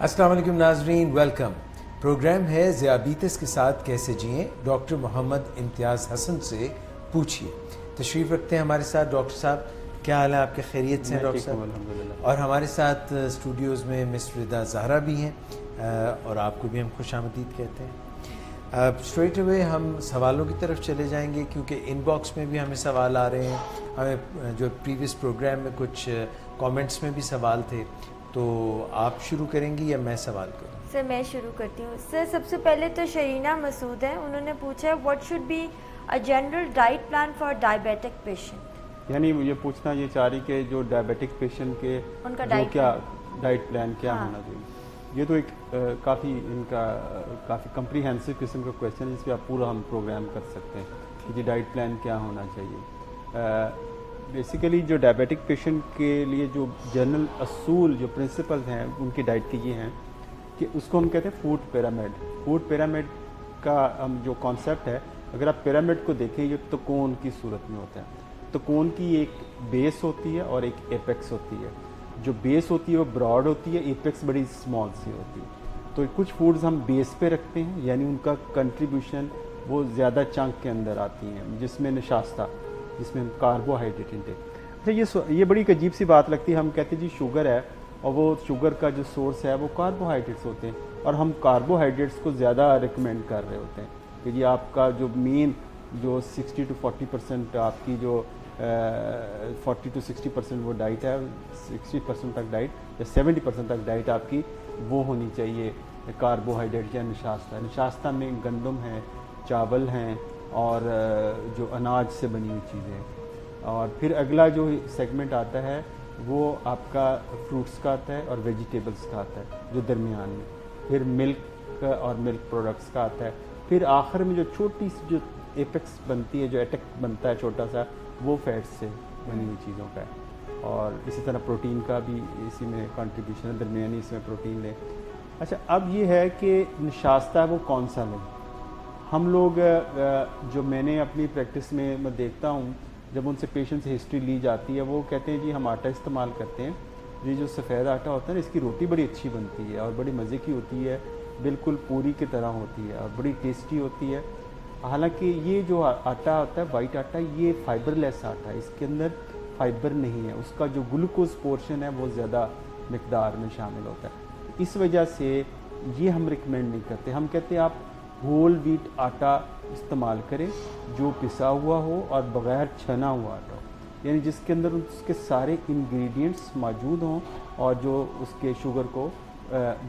अस्सलाम वालेकुम नाज़रीन, वेलकम। प्रोग्राम है ज़ियाबीतिस के साथ कैसे जिएं, डॉक्टर मोहम्मद इम्तियाज़ हसन से पूछिए। तशरीफ़ रखते हैं हमारे साथ डॉक्टर साहब। क्या हाल है आपके, खैरियत से डॉक्टर साहब? अल्हम्दुलिल्लाह। और हमारे साथ स्टूडियोज़ में मिस रिदा ज़हरा भी हैं और आपको भी हम खुशामदीद कहते हैं। अब स्ट्रेट अवे हम सवालों की तरफ चले जाएंगे क्योंकि इनबॉक्स में भी हमें सवाल आ रहे हैं, हमें जो प्रीवियस प्रोग्राम में कुछ कॉमेंट्स में भी सवाल थे। तो आप शुरू करेंगी या मैं सवाल करूँ? सर मैं शुरू करती हूँ। सर सबसे पहले तो शरीना मसूद है, उन्होंने पूछा है what should be a general diet plan for diabetic patient. यानी मुझे पूछना ये चाह रही कि जो डायबिटिक पेशेंट के उनका डाइट प्लान क्या होना चाहिए। ये तो एक काफ़ी कम्प्रीहेंसिव किस्म का क्वेश्चन है, इस पर आप पूरा हम प्रोग्राम कर सकते हैं कि डाइट प्लान क्या होना चाहिए। बेसिकली जो डायबिटिक पेशेंट के लिए जो जनरल असूल जो प्रिंसिपल्स हैं उनकी डाइट की ये हैं कि उसको हम कहते हैं फूड पिरामिड। फूड पिरामिड का हम जो कॉन्सेप्ट है, अगर आप पिरामिड को देखें ये त्रिकोण की सूरत में होता है। त्रिकोण की एक बेस होती है और एक एपेक्स होती है। जो बेस होती है वो ब्रॉड होती है, एपेक्स बड़ी स्मॉल सी होती है। तो कुछ फूड्स हम बेस पे रखते हैं, यानी उनका कंट्रीब्यूशन वो ज़्यादा चंक के अंदर आती हैं, जिसमें नशास्ता, जिसमें हम कार्बोहाइड्रेट इनटेक। अच्छा ये बड़ी अजीब सी बात लगती है, हम कहते हैं जी शुगर है और वो शुगर का जो सोर्स है वो कार्बोहाइड्रेट्स होते हैं और हम कार्बोहाइड्रेट्स को ज़्यादा रिकमेंड कर रहे होते हैं कि जी आपका जो मेन जो 60 to 40% आपकी जो 40 to 60% वो डाइट है, 60% तक डाइट या 70% तक डाइट आपकी वो होनी चाहिए कार्बोहाइड्रेट या नशास्ता। नशास्ता में गंदम है, चावल हैं और जो अनाज से बनी हुई चीज़ें। और फिर अगला जो सेगमेंट आता है वो आपका फ्रूट्स का आता है और वेजिटेबल्स का आता है जो दरमियान में, फिर मिल्क और मिल्क प्रोडक्ट्स का आता है, फिर आखिर में जो छोटी सी जो एपेक्स बनती है, जो एटक बनता है छोटा सा, वो फैट्स से बनी हुई चीज़ों का है। और इसी तरह प्रोटीन का भी इसी में कंट्रीब्यूशन है, दरमियानी इसमें प्रोटीन लें। अच्छा अब ये है कि नशास्ता वो कौन सा लें। हम लोग जो मैंने अपनी प्रैक्टिस में मैं देखता हूँ जब उनसे पेशेंट से हिस्ट्री ली जाती है, वो कहते हैं जी हम आटा इस्तेमाल करते हैं, जी जो सफ़ेद आटा होता है ना, इसकी रोटी बड़ी अच्छी बनती है और बड़ी मज़े की होती है, बिल्कुल पूरी की तरह होती है और बड़ी टेस्टी होती है। हालांकि ये जो आटा होता है वाइट आटा, ये फाइबरलेस आटा है, इसके अंदर फाइबर नहीं है, उसका जो ग्लूकोज पोर्शन है वो ज़्यादा मकदार में शामिल होता है। इस वजह से ये हम रिकमेंड नहीं करते। हम कहते हैं आप होल व्हीट आटा इस्तेमाल करें जो पिसा हुआ हो और बग़ैर छना हुआ आटा हो, यानी जिसके अंदर उसके सारे इंग्रेडिएंट्स मौजूद हों और जो उसके शुगर को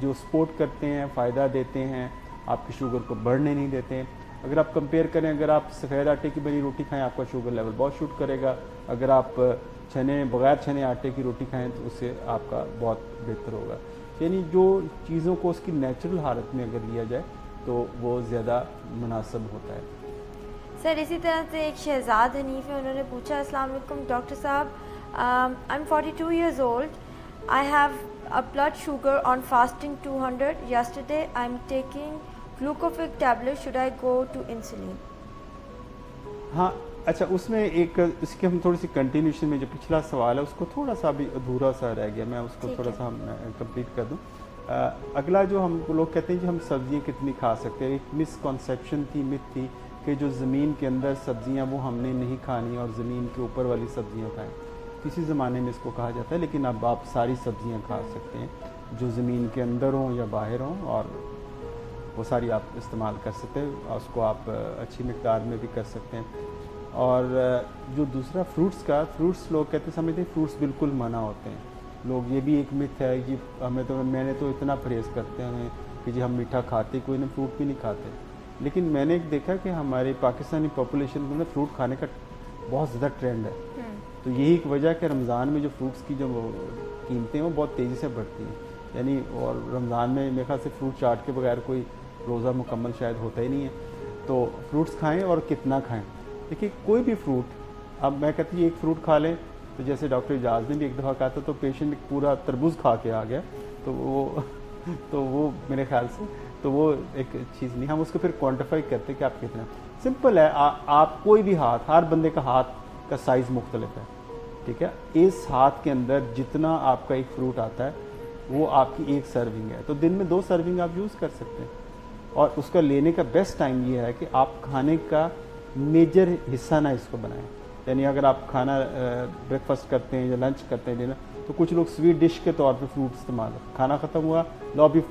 जो सपोर्ट करते हैं, फ़ायदा देते हैं, आपके शुगर को बढ़ने नहीं देते हैं। अगर आप कंपेयर करें, अगर आप सफ़ेद आटे की बनी रोटी खाएं आपका शुगर लेवल बहुत शूट करेगा, अगर आप छने बग़ैर छने आटे की रोटी खाएँ तो उससे आपका बहुत बेहतर होगा। यानी जो चीज़ों को उसकी नेचुरल हालत में अगर लिया जाए तो वो ज़्यादा मुनासिब होता है। सर इसी तरह से एक शहजाद हनीफ है, उन्होंने पूछा अस्सलाम वालेकुम डॉक्टर साहब, I am 42 years old, I have a blood sugar on fasting 200 yesterday, I am taking Glucophage tablet, should I go to insulin? हाँ अच्छा, उसमें एक इसके हम थोड़ी सी कंटिन्यूशन में जो पिछला सवाल है उसको थोड़ा सा अभी अधूरा सा रह गया, मैं उसको थोड़ा सा कंप्लीट कर दूँ। अगला जो हम लोग कहते हैं कि हम सब्ज़ियाँ कितनी खा सकते हैं, एक मिसकॉन्सेप्शन थी, मिथ थी कि जो ज़मीन के अंदर सब्ज़ियाँ वो हमने नहीं खानी और ज़मीन के ऊपर वाली सब्ज़ियाँ खाएँ। किसी ज़माने में इसको कहा जाता है, लेकिन अब आप सारी सब्ज़ियाँ खा सकते हैं जो ज़मीन के अंदर हों या बाहर हों, और वो सारी आप इस्तेमाल कर सकते हैं और उसको आप अच्छी मकदार में भी कर सकते हैं। और जो दूसरा फ्रूट्स का, फ्रूट्स लोग कहते समझते हैं फ्रूट्स बिल्कुल मना होते हैं, लोग ये भी एक मिथ है कि हमें तो मैंने तो इतना परहेज़ करते हैं कि जी हम मीठा खाते कोई ना, फ्रूट भी नहीं खाते। लेकिन मैंने एक देखा कि हमारे पाकिस्तानी पॉपुलेशन में फ्रूट खाने का बहुत ज़्यादा ट्रेंड है, तो यही एक वजह है कि रमज़ान में जो फ्रूट्स की जो कीमतें हैं वो बहुत तेज़ी से बढ़ती हैं। यानी और रमज़ान में मेरे ख्याल से फ्रूट चाट के बगैर कोई रोज़ा मुकम्मल शायद होता ही नहीं है। तो फ्रूट्स खाएँ और कितना खाएँ, देखिए कोई भी फ्रूट, अब मैं कहती हूँ एक फ्रूट खा लें, तो जैसे डॉक्टर इजाज़ ने भी एक दफ़ा कहा था तो पेशेंट पूरा तरबूज खा के आ गया, तो वो मेरे ख्याल से तो वो एक चीज़ नहीं, हम उसको फिर क्वान्टिफाई करते कि आप कितना। सिंपल है, आप कोई भी हाथ, हर बंदे का हाथ का साइज़ मुख्तलिफ है, ठीक है, इस हाथ के अंदर जितना आपका एक फ्रूट आता है वो आपकी एक सर्विंग है, तो दिन में 2 सर्विंग आप यूज़ कर सकते हैं। और उसका लेने का बेस्ट टाइम ये है कि आप खाने का मेजर हिस्सा ना इसको बनाएं, यानी अगर आप खाना ब्रेकफास्ट करते हैं या लंच करते हैं डिनर, तो कुछ लोग स्वीट डिश के तौर पे फ्रूट इस्तेमाल करते, खाना ख़त्म हुआ लो अभी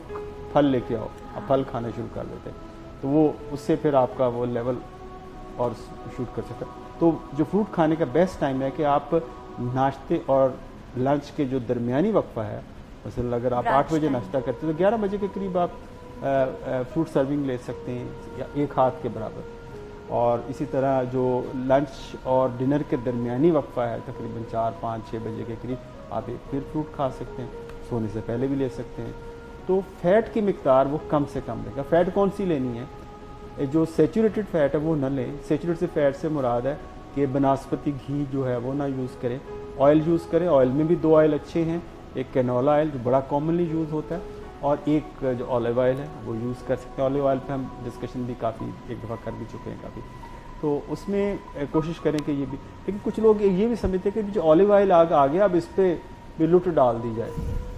फल लेके आओ, आप फल खाना शुरू कर देते हैं, तो वो उससे फिर आपका वो लेवल और शूट कर सकता है। तो जो फ्रूट खाने का बेस्ट टाइम है कि आप नाश्ते और लंच के जो दरमियानी वक्फा है, मसलन अगर आप 8 बजे नाश्ता करते हैं तो 11 बजे के करीब आप फ्रूट सर्विंग ले सकते हैं या 1 हाथ के बराबर। और इसी तरह जो लंच और डिनर के दरमियानी वक्फा है तकरीबन 4, 5, 6 बजे के करीब आप एक फिर फ्रूट खा सकते हैं, सोने से पहले भी ले सकते हैं। तो फ़ैट की मिकदार वो कम से कम लेगा। फ़ैट कौन सी लेनी है? जो सेचूरेटेड फ़ैट है वो ना लें। सेचूरेटेड से फ़ैट से मुराद है कि बनस्पति घी जो है वो ना यूज़ करें, ऑयल यूज़ करें। ऑयल में भी 2 ऑयल अच्छे हैं, एक कैनोला ऑयल जो बड़ा कॉमनली यूज़ होता है और एक जो ऑलिव ऑयल है वो यूज़ कर सकते हैं। ऑलिव ऑयल पे हम डिस्कशन भी काफ़ी एक दफ़ा कर भी चुके हैं काफ़ी, तो उसमें कोशिश करें कि ये भी। लेकिन कुछ लोग ये भी समझते हैं कि जो ऑलिव ऑयल आ गया अब इस पर भी लुट डाल दी जाए,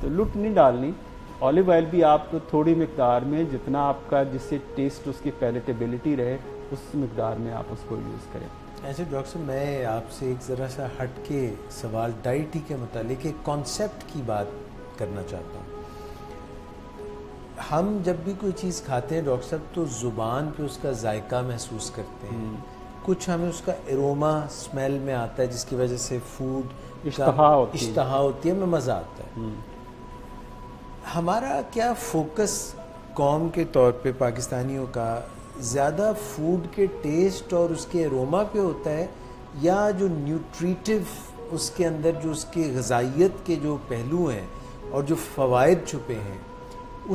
तो लुट नहीं डालनी। ऑलिव ऑयल भी आप थोड़ी मकदार में, जितना आपका जिससे टेस्ट उसकी पैलेटेबिलिटी रहे उस मकदार में आप उसको यूज़ करें। ऐसे डॉक्टर साहब मैं आपसे एक ज़रा सा हट के सवाल डाइट के मतलब एक कॉन्सेप्ट की बात करना चाहता हूँ। हम जब भी कोई चीज़ खाते हैं डॉक्टर साहब तो ज़ुबान पे उसका जायका महसूस करते हैं, कुछ हमें उसका एरोमा स्मेल में आता है जिसकी वजह से फूड इश्तहा होती है, हमें मज़ा आता है। हमारा क्या फोकस कौम के तौर पे पाकिस्तानियों का ज़्यादा फूड के टेस्ट और उसके एरोमा पे होता है या जो न्यूट्रीटिव उसके अंदर जो उसके ग़िज़ाइयत के जो पहलू हैं और जो फ़वाइद छुपे हैं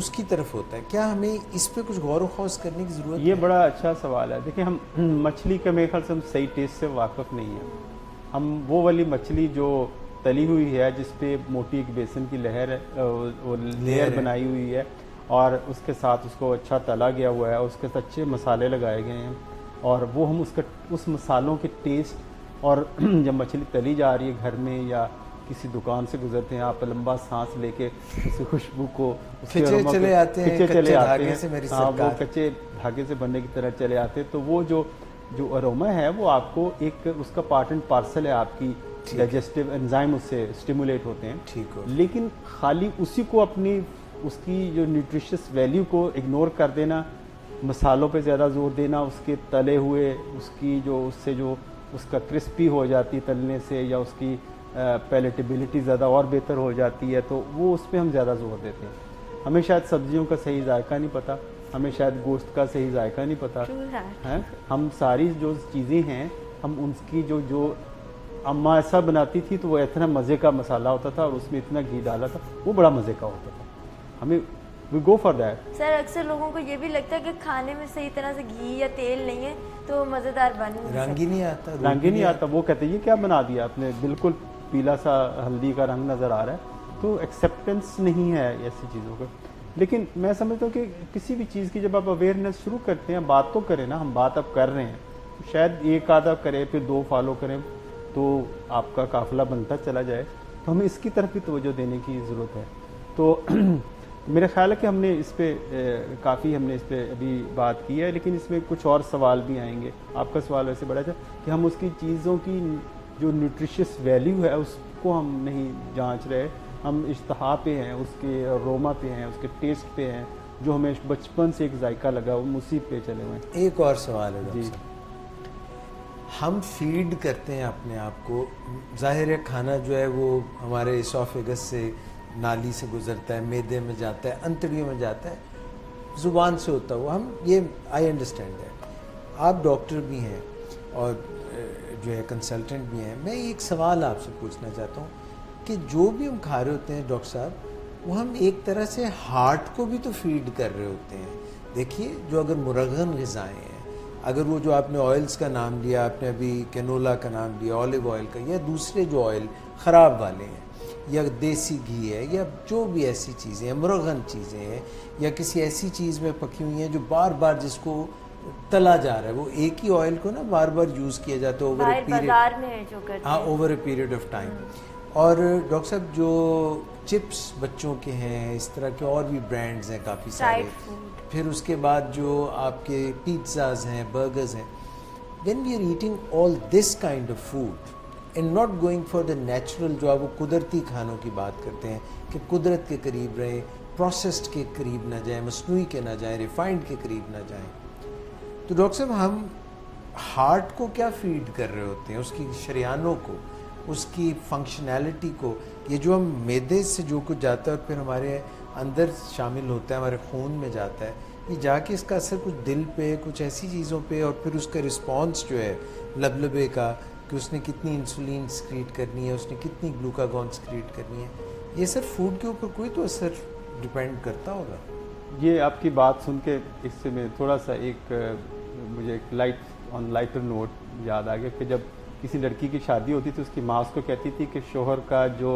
उसकी तरफ होता है? क्या हमें इस पे कुछ गौर व ख़ौस करने की ज़रूरत है? ये बड़ा अच्छा सवाल है। देखिए हम मछली का मेरे ख्याल से हम सही टेस्ट से वाकफ़ नहीं है। हम वो वाली मछली जो तली हुई है जिस पे मोटी एक बेसन की लेयर बनाई हुई है और उसके साथ उसको अच्छा तला गया हुआ है, उसके साथ अच्छे मसाले लगाए गए हैं और वो हम उसका उस मसालों के टेस्ट, और जब मछली तली जा रही है घर में या किसी दुकान से गुजरते हैं आप लंबा सांस लेके उस खुशबू को खिंचे चले आते हैं। हाँ, वो कच्चे धागे से बनने की तरह चले आते हैं। तो वो जो अरोमा है वो आपको एक उसका पार्ट एंड पार्सल है, आपकी डाइजेस्टिव एंजाइम उससे स्टिमुलेट होते हैं। ठीक है, लेकिन खाली उसी को अपनी उसकी जो न्यूट्रिशियस वैल्यू को इग्नोर कर देना, मसालों पे ज़्यादा जोर देना, उसके तले हुए उसकी जो उससे जो उसका क्रिस्पी हो जाती तलने से या उसकी पैलेटेबिलिटी ज़्यादा और बेहतर हो जाती है, तो वो उस पर हम ज़्यादा जोर देते हैं। हमें शायद सब्जियों का सही जायका नहीं पता, हमें शायद गोश्त का सही जायका नहीं पता है। हम सारी जो चीज़ें हैं हम उनकी जो अम्मा ऐसा बनाती थी तो वो इतना मज़े का मसाला होता था और उसमें इतना घी डाला था, वो बड़ा मज़े का होता था, हमें we go for that. Sir अक्सर लोगों को ये भी लगता है कि खाने में सही तरह से घी या तेल नहीं है तो मज़ेदार बन रंग ही नहीं आता। वो कहते हैं ये क्या बना दिया आपने, बिल्कुल पीला सा हल्दी का रंग नज़र आ रहा है, तो एक्सेप्टेंस नहीं है ऐसी चीज़ों का। लेकिन मैं समझता हूँ कि किसी भी चीज़ की जब आप अवेयरनेस शुरू करते हैं, बात तो करें ना, हम बात अब कर रहे हैं, शायद 1 आधा करें फिर 2 फॉलो करें तो आपका काफिला बनता चला जाए, तो हमें इसकी तरफ भी तवज्जो देने की ज़रूरत है। तो मेरा ख्याल है कि हमने इस पर अभी बात की है, लेकिन इसमें कुछ और सवाल भी आएंगे। आपका सवाल वैसे बड़ा था कि हम उसकी चीज़ों की जो न्यूट्रिशियस वैल्यू है उसको हम नहीं जांच रहे, हम इश्तहा पे हैं, उसके अरोमा पे हैं, उसके टेस्ट पे हैं, जो हमें बचपन से एक जायका लगा वो उसी पे चले हुए हैं। एक और सवाल है जी, हम फीड करते हैं अपने आप को, ज़ाहिर है खाना जो है वो हमारे इसोफेगस से नाली से गुजरता है, मैदे में जाता है, अंतड़ियों में जाता है, ज़ुबान से होता हुआ हम ये आई अंडरस्टैंड दैट। आप डॉक्टर भी हैं और जो है कंसल्टेंट भी हैं। मैं एक सवाल आपसे पूछना चाहता हूँ कि जो भी हम खा रहे होते हैं डॉक्टर साहब, वो हम एक तरह से हार्ट को भी तो फीड कर रहे होते हैं। देखिए जो अगर मुरगन ग़िज़ाएँ हैं, अगर वो जो आपने ऑयल्स का नाम लिया, आपने अभी कैनोला का नाम लिया, ऑलिव ऑयल का, या दूसरे जो ऑयल ख़राब वाले हैं या देसी घी है या जो भी ऐसी चीज़ें हैं, मुरगन चीज़ें हैं या किसी ऐसी चीज़ में पकी हुई हैं जो बार बार जिसको तला जा रहा है, वो एक ही ऑयल को ना बार बार यूज़ किया जाता है over a period of time. और डॉक्टर साहब जो चिप्स बच्चों के हैं, इस तरह के और भी ब्रांड्स हैं काफ़ी सारे, फिर उसके बाद जो आपके पिज्ज़ाज हैं, बर्गर्स हैं, when we are eating all this kind of food and not going for the natural, जो आप वो कुदरती खानों की बात करते हैं कि कुदरत के करीब रहे, प्रोसेस्ड के करीब ना जाए, मसनूई के ना जाए, रिफाइंड के करीब ना जाए, तो डॉक्टर साहब हम हार्ट को क्या फीड कर रहे होते हैं, उसकी शरियानों को, उसकी फंक्शनैलिटी को? ये जो हम मैदे से जो कुछ जाता है और फिर हमारे अंदर शामिल होता है, हमारे खून में जाता है, ये जाके इसका असर कुछ दिल पे, कुछ ऐसी चीज़ों पे, और फिर उसका रिस्पांस जो है लबलबे का, कि उसने कितनी इंसुलिन सीक्रेट करनी है, उसने कितनी ग्लूकागॉन सीक्रेट करनी है, ये सर फूड के ऊपर कोई तो असर डिपेंड करता होगा। ये आपकी बात सुन के इससे मैं थोड़ा सा एक मुझे एक लाइट ऑन लाइटर नोट याद आ गया कि जब किसी लड़की की शादी होती थी उसकी माँ उसको कहती थी कि शोहर का जो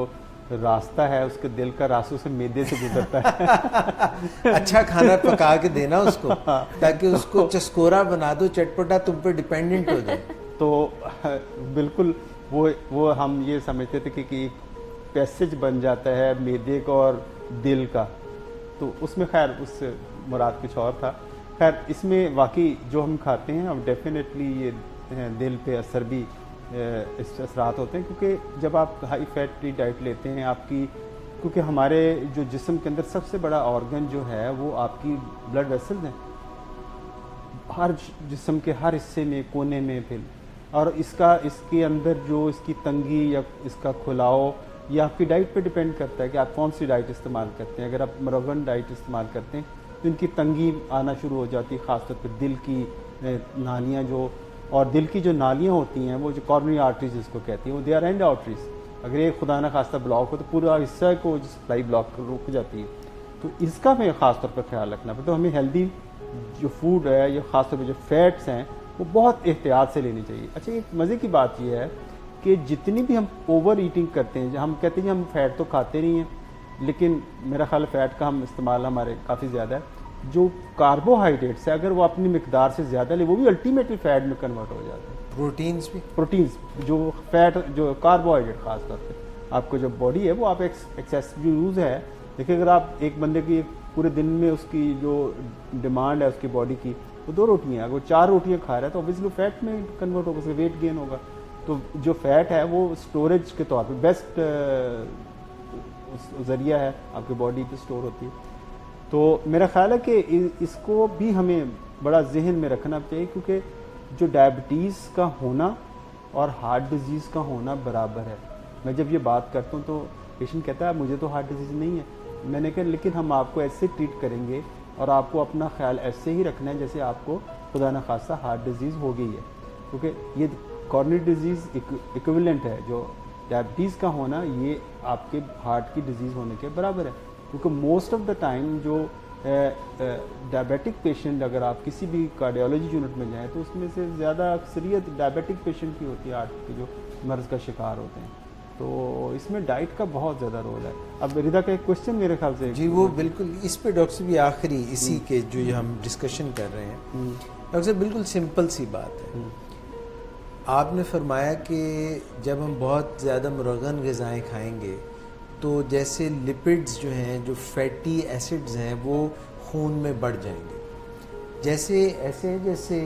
रास्ता है उसके दिल का रास्तों से मैदे से गुजरता है। अच्छा खाना पका के देना उसको ताकि उसको चस्कोरा बना दो, चटपटा, तुम पे डिपेंडेंट हो जाए। तो बिल्कुल वो हम ये समझते थे कि पैसेज बन जाता है मैदे का और दिल का, तो उसमें खैर उससे मुराद कुछ और था। खैर इसमें वाकई जो हम खाते हैं अब डेफिनेटली ये दिल पे असर भी इस असरात होते हैं, क्योंकि जब आप हाई फैट डाइट लेते हैं आपकी, क्योंकि हमारे जो जिस्म के अंदर सबसे बड़ा ऑर्गन जो है वो आपकी ब्लड वेसल है, हर जिस्म के हर हिस्से में, कोने में, फिर और इसका इसके अंदर जो इसकी तंगी या इसका खुलाव ये आपकी डाइट पे डिपेंड करता है कि आप कौन सी डाइट इस्तेमाल करते हैं। अगर आप मरोगन डाइट इस्तेमाल करते हैं तो इनकी तंगी आना शुरू हो जाती है, ख़ासतौर पर दिल की नालियाँ जो, और दिल की जो नालियाँ होती हैं वो जो कॉर्नरी आर्टरीज इसको कहती हैं, वो दे आर एंड आर्टरीज, अगर ये खुदा ना खास्ता ब्लॉक हो तो पूरा हिस्सा को जो सप्लाई ब्लॉक रुक जाती है, तो इसका हमें ख़ासतौर पर ख्याल रखना पड़ता है। तो हमें हेल्दी जो फूड है या ख़ासतौर पर जो फैट्स हैं वो बहुत एहतियात से लेनी चाहिए। अच्छा एक मज़े की बात यह है कि जितनी भी हम ओवर ईटिंग करते हैं, हम कहते हैं हम फैट तो खाते नहीं हैं, लेकिन मेरा ख्याल फैट का हम इस्तेमाल हमारे काफ़ी ज़्यादा है। जो कार्बोहाइड्रेट्स है अगर वो अपनी मिकदार से ज़्यादा ले, वो भी अल्टीमेटली फैट में कन्वर्ट हो जाते हैं। प्रोटीन्स भी जो फैट, जो कार्बोहाइड्रेट ख़ास तौर पे आपको जो बॉडी है वो आप एक्सेस यूज़ है। देखिए अगर आप एक बंदे की पूरे दिन में उसकी जो डिमांड है उसकी बॉडी की वो 2 रोटियाँ, अगर 4 रोटियाँ खा रहा है तो ऑब्वियसली फैट में कन्वर्ट होगा, उसका वेट गेन होगा। तो जो फैट है वो स्टोरेज के तौर पर बेस्ट ज़रिया है, आपकी बॉडी पर स्टोर होती है। तो मेरा ख्याल है कि इसको भी हमें बड़ा जहन में रखना चाहिए, क्योंकि जो डायबिटीज़ का होना और हार्ट डिज़ीज़ का होना बराबर है। मैं जब ये बात करता हूँ तो पेशेंट कहता है मुझे तो हार्ट डिजीज़ नहीं है, मैंने कहा लेकिन हम आपको ऐसे ट्रीट करेंगे और आपको अपना ख्याल ऐसे ही रखना है जैसे आपको खुदा न खास्ता हार्ट डिज़ीज़ हो गई है, क्योंकि ये कॉर्नरी डिजीज़ इक्विवेलेंट है, जो डायबिटीज़ का होना ये आपके हार्ट की डिज़ीज़ होने के बराबर है। क्योंकि मोस्ट ऑफ द टाइम जो डायबिटिक पेशेंट, अगर आप किसी भी कार्डियोलॉजी यूनिट में जाएँ तो उसमें से ज़्यादा अक्सरियत डायबिटिक पेशेंट की होती है, हार्ट के जो मर्ज़ का शिकार होते हैं, तो इसमें डाइट का बहुत ज़्यादा रोल है। अब रिदा का एक क्वेश्चन मेरे ख्याल से जी वो बिल्कुल इस पे डॉक्टर साहब भी आखिरी इसी के जो हम डिस्कशन कर रहे हैं, डॉक्टर साहब बिल्कुल सिंपल सी बात है, आपने फरमाया कि जब हम बहुत ज़्यादा मुरगन ग़िज़ाएँ खाएँगे तो जैसे लिपिड्स जो हैं, जो फैटी एसिड्स हैं वो खून में बढ़ जाएंगे, जैसे ऐसे जैसे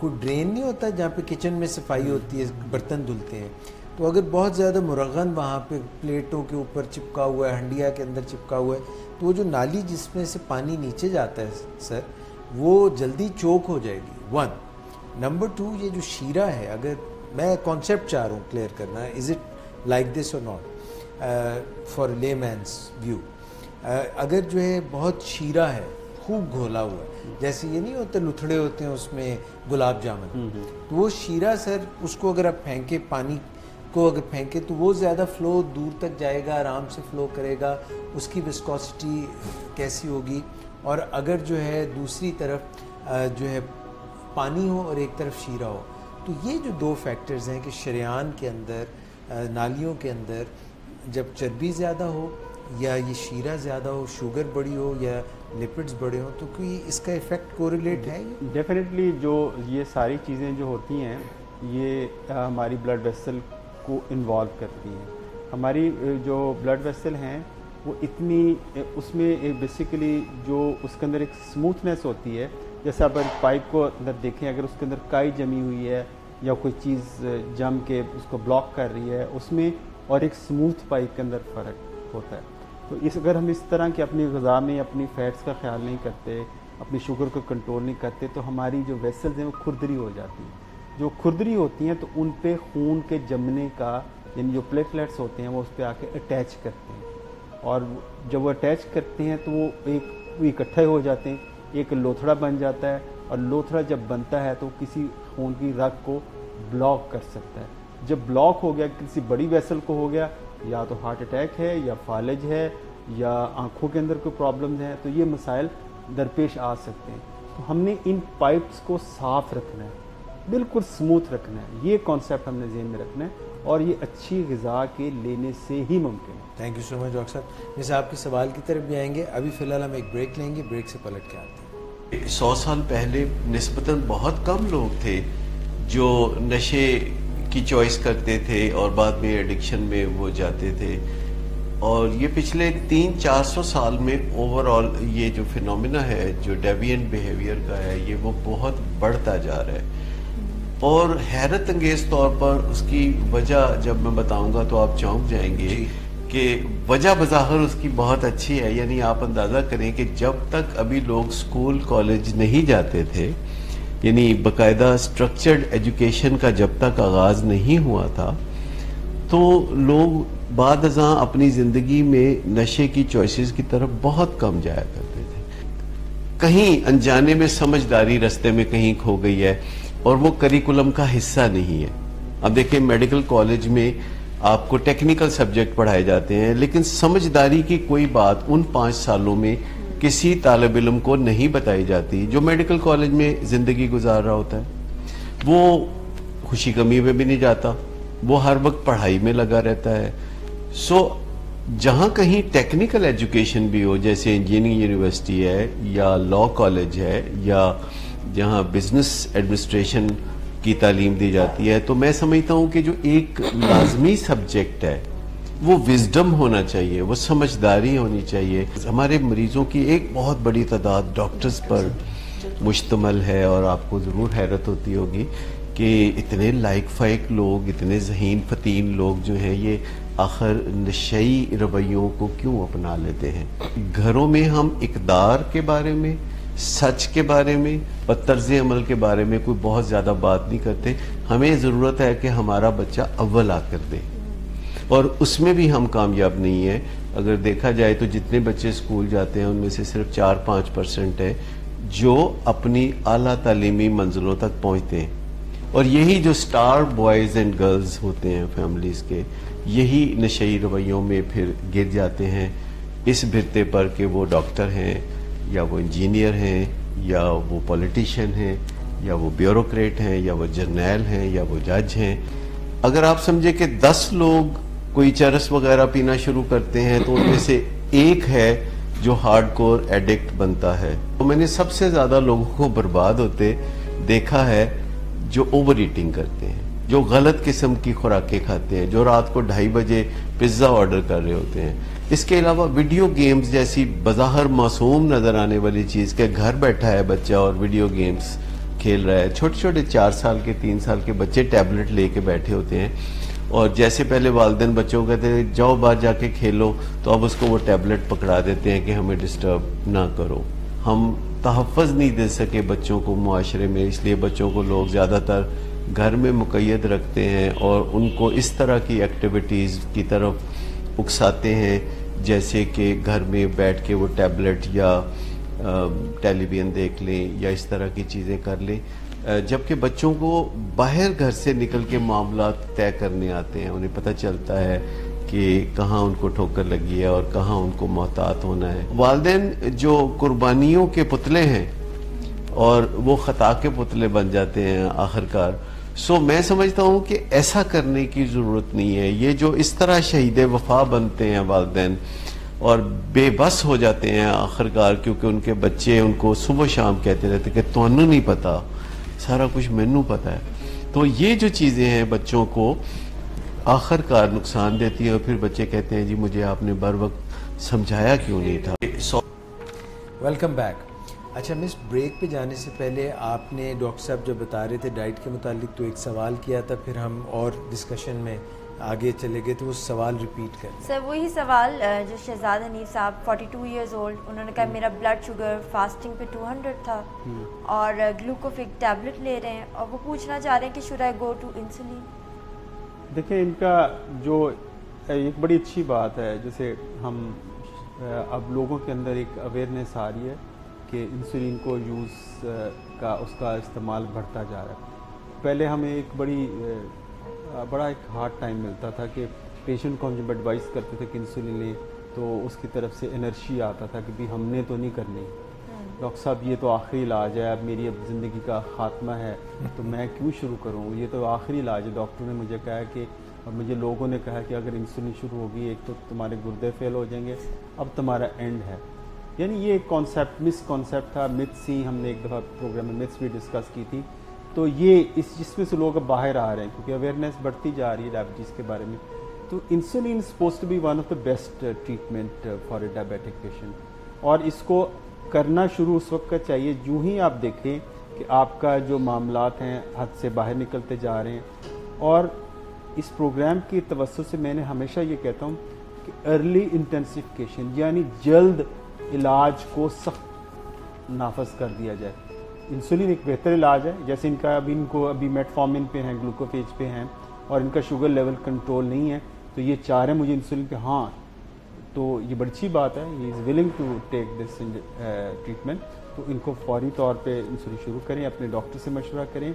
कोई ड्रेन नहीं होता जहाँ पे किचन में सफाई होती है, बर्तन धुलते हैं, तो अगर बहुत ज़्यादा मुरगन वहाँ पे प्लेटों के ऊपर चिपका हुआ है, हंडिया के अंदर चिपका हुआ है, तो वो जो नाली जिसमें से पानी नीचे जाता है सर वो जल्दी चोक हो जाएगी। 1 नंबर 2 ये जो शीरा है, अगर मैं कॉन्सेप्ट चाह रहा हूँ क्लियर करना, इज़ इट लाइक दिस और नॉट फॉर लेमैन्स व्यू, अगर जो है बहुत शीरा है खूब घोला हुआ है, जैसे ये नहीं होते लुथड़े होते हैं उसमें गुलाब जामुन, तो वो शीरा सर उसको अगर आप फेंके, पानी को अगर फेंके तो वो ज़्यादा फ्लो दूर तक जाएगा, आराम से फ्लो करेगा, उसकी विस्कोसिटी कैसी होगी, और अगर जो है दूसरी तरफ जो है पानी हो और एक तरफ शीरा हो, तो ये जो 2 फैक्टर्स हैं कि शरियान के अंदर, नालियों के अंदर जब चर्बी ज़्यादा हो या ये शीरा ज़्यादा हो, शुगर बड़ी हो या लिपिड्स बड़े हों, तो कोई इसका इफ़ेक्ट कोरिलेट है? डेफिनेटली जो ये सारी चीज़ें जो होती हैं ये हमारी ब्लड वेसल को इन्वॉल्व करती हैं। हमारी जो ब्लड वेसल हैं वो इतनी उसमें बेसिकली जो उसके अंदर एक स्मूथनेस होती है, जैसे आप पाइप को अंदर देखें, अगर उसके अंदर काई जमी हुई है या कोई चीज़ जम के उसको ब्लॉक कर रही है उसमें और एक स्मूथ पाइप के अंदर फ़र्क होता है। तो इस अगर हम इस तरह की अपनी ग़िज़ा में अपनी फ़ैट्स का ख्याल नहीं करते, अपनी शुगर को कंट्रोल नहीं करते, तो हमारी जो वेसल्स हैं वो खुरदरी हो जाती हैं। जो खुरदरी होती हैं तो उन पे खून के जमने का, यानी जो प्लेटलेट्स होते हैं वो उस पर आके अटैच करते हैं, और जब वो अटैच करते हैं तो वो एक इकट्ठे हो जाते हैं, एक लोथड़ा बन जाता है, और लोथड़ा जब बनता है तो किसी खून की रग को ब्लॉक कर सकता है। जब ब्लॉक हो गया किसी बड़ी वेसल को हो गया, या तो हार्ट अटैक है या फालज है या आँखों के अंदर कोई प्रॉब्लम्स हैं, तो ये मसाइल दरपेश आ सकते हैं। तो हमने इन पाइप्स को साफ़ रखना है, बिल्कुल स्मूथ रखना है, ये कॉन्सेप्ट हमने जहन में रखना है, और ये अच्छी ग़िज़ा के लेने से ही मुमकिन है। Thank you so much doctor साहब। जैसे आपके सवाल की तरफ भी आएंगे, अभी फ़िलहाल हम एक ब्रेक लेंगे, ब्रेक से पलट के आते हैं। 100 साल पहले निस्बतन बहुत कम लोग थे जो नशे की चॉइस करते थे और बाद में एडिक्शन में वो जाते थे, और ये पिछले 300-400 साल में ओवरऑल ये जो फिनोमिना है जो डेविएंट बिहेवियर का है ये वो बहुत बढ़ता जा रहा है, और हैरत अंगेज तौर पर उसकी वजह जब मैं बताऊंगा तो आप चौंक जाएंगे कि वजह बज़ाहिर उसकी बहुत अच्छी है। यानी आप अंदाज़ा करें कि जब तक अभी लोग स्कूल कॉलेज नहीं जाते थे, यानी बाकायदा स्ट्रक्चर्ड एजुकेशन का जब तक आगाज़ नहीं हुआ था, तो लोग बाद अज़ां अपनी ज़िंदगी में नशे की चॉइसेस की तरफ बहुत कम जाया करते थे। कहीं अनजाने में समझदारी रास्ते में कहीं खो गई है और वो करिकुलम का हिस्सा नहीं है। अब देखिए मेडिकल कॉलेज में आपको टेक्निकल सब्जेक्ट पढ़ाए जाते हैं, लेकिन समझदारी की कोई बात उन 5 सालों में किसी तालिब इल्म को नहीं बताई जाती जो मेडिकल कॉलेज में ज़िंदगी गुजार रहा होता है। वो खुशी गमी में भी नहीं जाता, वो हर वक्त पढ़ाई में लगा रहता है। सो जहाँ कहीं टेक्निकल एजुकेशन भी हो, जैसे इंजीनियरिंग यूनिवर्सिटी है या लॉ कॉलेज है या जहाँ बिजनेस एडमिनिस्ट्रेशन की तालीम दी जाती है, तो मैं समझता हूँ कि जो एक लाजमी सब्जेक्ट है वो विजडम होना चाहिए, वो समझदारी होनी चाहिए। हमारे मरीजों की एक बहुत बड़ी तादाद डॉक्टर्स पर मुश्तमल है, और आपको ज़रूर हैरत होती होगी कि इतने लाइक फाइक लोग, इतने जहीन फतीन लोग जो हैं ये आखिर नशई रवैयों को क्यों अपना लेते हैं। घरों में हम इकदार के बारे में, सच के बारे में और तर्ज़ अमल के बारे में कोई बहुत ज़्यादा बात नहीं करते। हमें ज़रूरत है कि हमारा बच्चा अव्वल आकर दे, और उसमें भी हम कामयाब नहीं है। अगर देखा जाए तो जितने बच्चे स्कूल जाते हैं उनमें से सिर्फ 4-5% है जो अपनी आला तालीमी मंजिलों तक पहुँचते हैं, और यही जो स्टार बॉयज़ एंड गर्ल्स होते हैं फैमिलीज़ के, यही नशई रवैयों में फिर गिर जाते हैं इस भिरते पर कि वो डॉक्टर हैं या वो इंजीनियर हैं या वो पॉलिटिशियन हैं या वो ब्यूरोक्रेट हैं या वो जर्नैल हैं या वो जज हैं। अगर आप समझे कि 10 लोग कोई चरस वगैरह पीना शुरू करते हैं तो उनमें से एक है जो हार्डकोर एडिक्ट बनता है। तो मैंने सबसे ज़्यादा लोगों को बर्बाद होते देखा है जो ओवर ईटिंग करते हैं, जो गलत किस्म की खुराकें खाते हैं, जो रात को 2:30 बजे पिज़्ज़ा ऑर्डर कर रहे होते हैं। इसके अलावा वीडियो गेम्स जैसी बज़ाहिर मासूम नज़र आने वाली चीज़ के, घर बैठा है बच्चा और वीडियो गेम्स खेल रहा है। छोटे छोटे 4 साल के 3 साल के बच्चे टैबलेट ले के बैठे होते हैं, और जैसे पहले वालिदैन बच्चों को कहते थे जाओ बाहर जाके खेलो, तो अब उसको वो टैबलेट पकड़ा देते हैं कि हमें डिस्टर्ब ना करो। हम तहफ़्फ़ुज़ नहीं दे सके बच्चों को मुआशरे में, इसलिए बच्चों को लोग ज़्यादातर घर में मुक़य्यद रखते हैं और उनको इस तरह की एक्टिविटीज़ की तरफ उकसाते हैं, जैसे कि घर में बैठ के वो टैबलेट या टेलीविज़न देख लें या इस तरह की चीज़ें कर लें, जबकि बच्चों को बाहर घर से निकल के मामलात तय करने आते हैं। उन्हें पता चलता है कि कहाँ उनको ठोकर लगी है और कहाँ उनको मोहतात होना है। वालिदैन जो कुर्बानियों के पुतले हैं और वो ख़ता के पुतले बन जाते हैं आखिरकार। सो मैं समझता हूँ कि ऐसा करने की ज़रूरत नहीं है। ये जो इस तरह शहीद वफा बनते हैं वालिदैन और बेबस हो जाते हैं आखिरकार, क्योंकि उनके बच्चे उनको सुबह शाम कहते रहते कि तोनू नहीं पता, सारा कुछ मैनू पता है। तो ये जो चीज़ें हैं बच्चों को आखिरकार नुकसान देती है और फिर बच्चे कहते हैं जी मुझे आपने बर वक्त समझाया क्यों नहीं था। Welcome back. अच्छा मिस, ब्रेक पे जाने से पहले आपने डॉक्टर साहब जो बता रहे थे डाइट के मुतालिक, तो एक सवाल किया था, फिर हम और डिस्कशन में आगे चले गए, तो वो सवाल रिपीट करें सर। वही सवाल जो शहजाद हनीफ साहब 42 इयर्स ओल्ड, उन्होंने कहा मेरा ब्लड शुगर फास्टिंग पे 200 था और ग्लूकोफेज टैबलेट ले रहे हैं और वो पूछना चाह रहे हैं कि should I go to insulin. देखिए इनका जो एक बड़ी अच्छी बात है, जैसे हम अब लोगों के अंदर एक अवेयरनेस आ रही है कि इंसुलिन को यूज़ का उसका इस्तेमाल बढ़ता जा रहा है। पहले हमें एक बड़ा एक हार्ड टाइम मिलता था कि पेशेंट को हम एडवाइस करते थे कि इंसुलिन लें, तो उसकी तरफ से एनर्जी आता था कि भी हमने तो नहीं करनी, डॉक्टर साहब ये तो आखिरी इलाज है, अब मेरी अब ज़िंदगी का ख़ात्मा है तो मैं क्यों शुरू करूँ, ये तो आखिरी इलाज है। डॉक्टर ने मुझे कहा कि और मुझे लोगों ने कहा कि अगर इंसुलिन शुरू होगी एक तो तुम्हारे गुर्दे फेल हो जाएंगे, अब तुम्हारा एंड है। यानी ये एक कॉन्सेप्ट मिसकॉन्सेप्ट था, मिथ्स ही हमने एक दफ़ा प्रोग्राम में मिथ्स भी डिस्कस की थी। तो ये इस जिसमें से लोग अब बाहर आ रहे हैं क्योंकि अवेयरनेस बढ़ती जा रही है डायबिटीज़ के बारे में। तो insulin suppose to be one of the best treatment for a diabetic patient, और इसको करना शुरू उस वक्त का चाहिए यूँ ही आप देखें कि आपका जो मामलात हैं हद से बाहर निकलते जा रहे हैं। और इस प्रोग्राम की तवस्सुत से मैंने हमेशा ये कहता हूँ कि अर्ली इंटेंसिफिकेशन, यानी जल्द इलाज को सख्त नाफज कर दिया जाए। इंसुलिन एक बेहतर इलाज है, जैसे इनका अभी मेटफॉर्मिन पे हैं, ग्लूकोफेज पे हैं और इनका शुगर लेवल कंट्रोल नहीं है, तो ये चाह रहे हैं मुझे इंसुलिन पे, हाँ तो ये बड़ी अच्छी बात है, he is willing to take this treatment. तो इनको फौरी तौर पे इंसुलिन शुरू करें, अपने डॉक्टर से मशवरा करें।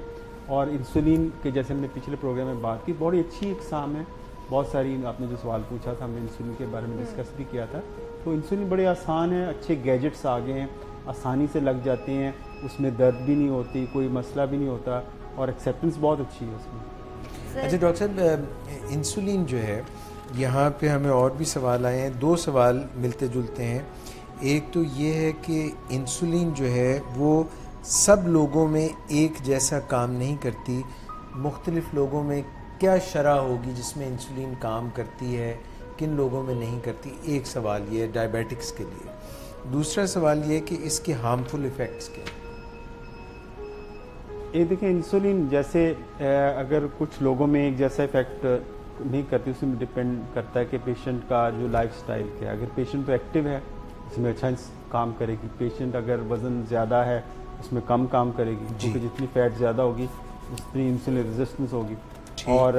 और इंसुलिन के जैसे हमने पिछले प्रोग्राम में बात की, बड़ी अच्छी एग्जाम है, बहुत सारी आपने जो सवाल पूछा था हमने इंसुलिन के बारे में डिस्कस भी किया था। तो इंसुलिन बड़े आसान है, अच्छे गैजेट्स आ गए हैं, आसानी से लग जाते हैं, उसमें दर्द भी नहीं होती, कोई मसला भी नहीं होता और एक्सेप्टेंस बहुत अच्छी है उसमें। अच्छा डॉक्टर साहब, इंसुलिन जो है यहाँ पे हमें और भी सवाल आए हैं, दो सवाल मिलते जुलते हैं। एक तो ये है कि इंसुलिन जो है वो सब लोगों में एक जैसा काम नहीं करती, मुख्तलिफ लोगों में क्या शरह होगी जिसमें इंसुलिन काम करती है, किन लोगों में नहीं करती, एक सवाल ये डायबिटिक्स के लिए। दूसरा सवाल ये कि इसके हार्मफुल इफ़ेक्ट्स क्या हैं। ये देखिए इंसुलिन जैसे अगर कुछ लोगों में एक जैसा इफ़ेक्ट नहीं करती, उसमें डिपेंड करता है कि पेशेंट का जो लाइफस्टाइल क्या है। अगर पेशेंट तो एक्टिव है उसमें अच्छा काम करेगी, पेशेंट अगर वज़न ज़्यादा है उसमें कम काम करेगी, क्योंकि जितनी फैट ज़्यादा होगी उतनी इंसुलिन रेजिस्टेंस होगी। और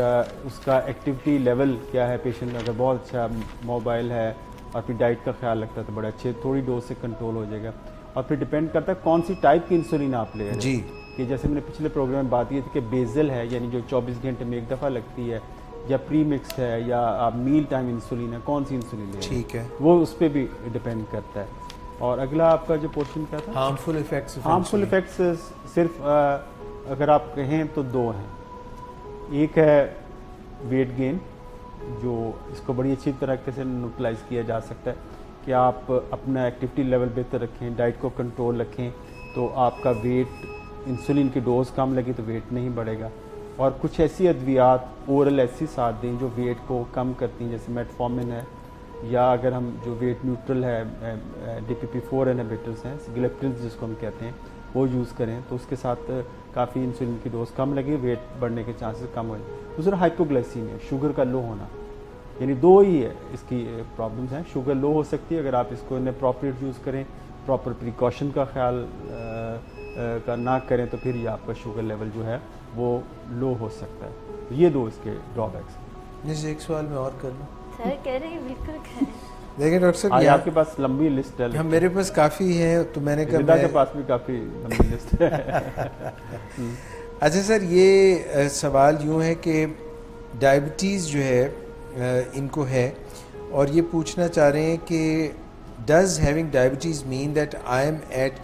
उसका एक्टिविटी लेवल क्या है, पेशेंट अगर बहुत अच्छा मोबाइल है और फिर डाइट का ख्याल रखता है तो बड़े अच्छे थोड़ी डोज से कंट्रोल हो जाएगा। और फिर डिपेंड करता है कौन सी टाइप की इंसुलिन आप ले रहे हैं जी, कि जैसे मैंने पिछले प्रोग्राम में बात की थी कि बेजल है यानी जो 24 घंटे में एक दफ़ा लगती है, या प्री मिक्स है, या आप मील टाइम इंसुलिन है, कौन सी इंसुलिन ले रहे हैं, ठीक है, वो उस पर भी डिपेंड करता है। और अगला आपका जो पोर्शन क्या था, हार्मफुल इफेक्ट्स। हार्मफुल इफेक्ट्स सिर्फ अगर आप कहें तो दो हैं। एक है वेट गेन, जो इसको बड़ी अच्छी तरीके से न्यूट्रलाइज किया जा सकता है कि आप अपना एक्टिविटी लेवल बेहतर रखें, डाइट को कंट्रोल रखें, तो आपका वेट, इंसुलिन की डोज कम लगी तो वेट नहीं बढ़ेगा। और कुछ ऐसी अद्वियात ओरल ऐसी साथ दें जो वेट को कम करती हैं, जैसे मेटफॉर्मिन है, या अगर हम जो वेट न्यूट्रल है DPP-4 इनहिबिटर्स हैं, ग्लिप्टिन जिसको हम कहते हैं, वो यूज़ करें, तो उसके साथ काफ़ी इंसुलिन की डोज कम लगे, वेट बढ़ने के चांसेस कम हो जाए। दूसरा हाइपोग्लाइसीमिया, शुगर का लो होना, यानी दो ही है इसकी प्रॉब्लम्स हैं। शुगर लो हो सकती है अगर आप इसको अप्रोप्रिएट यूज़ करें, प्रॉपर प्रिकॉशन का ख्याल का ना करें, तो फिर ये आपका शुगर लेवल जो है वो लो हो सकता है। तो ये दो इसके ड्रॉबैक्स हैं। जैसे एक सवाल मैं और कर लूँ सर, कह रहे हैं बिल्कुल करें। देखिए डॉक्टर साहब आपके पास लंबी लिस्ट है। हाँ मेरे पास काफ़ी है, तो मैंने कहा रिदा के पास भी काफ़ी लंबी लिस्ट है। अच्छा सर ये सवाल यूँ है कि डायबिटीज़ जो है इनको है और ये पूछना चाह रहे हैं कि does having diabetes mean that I am at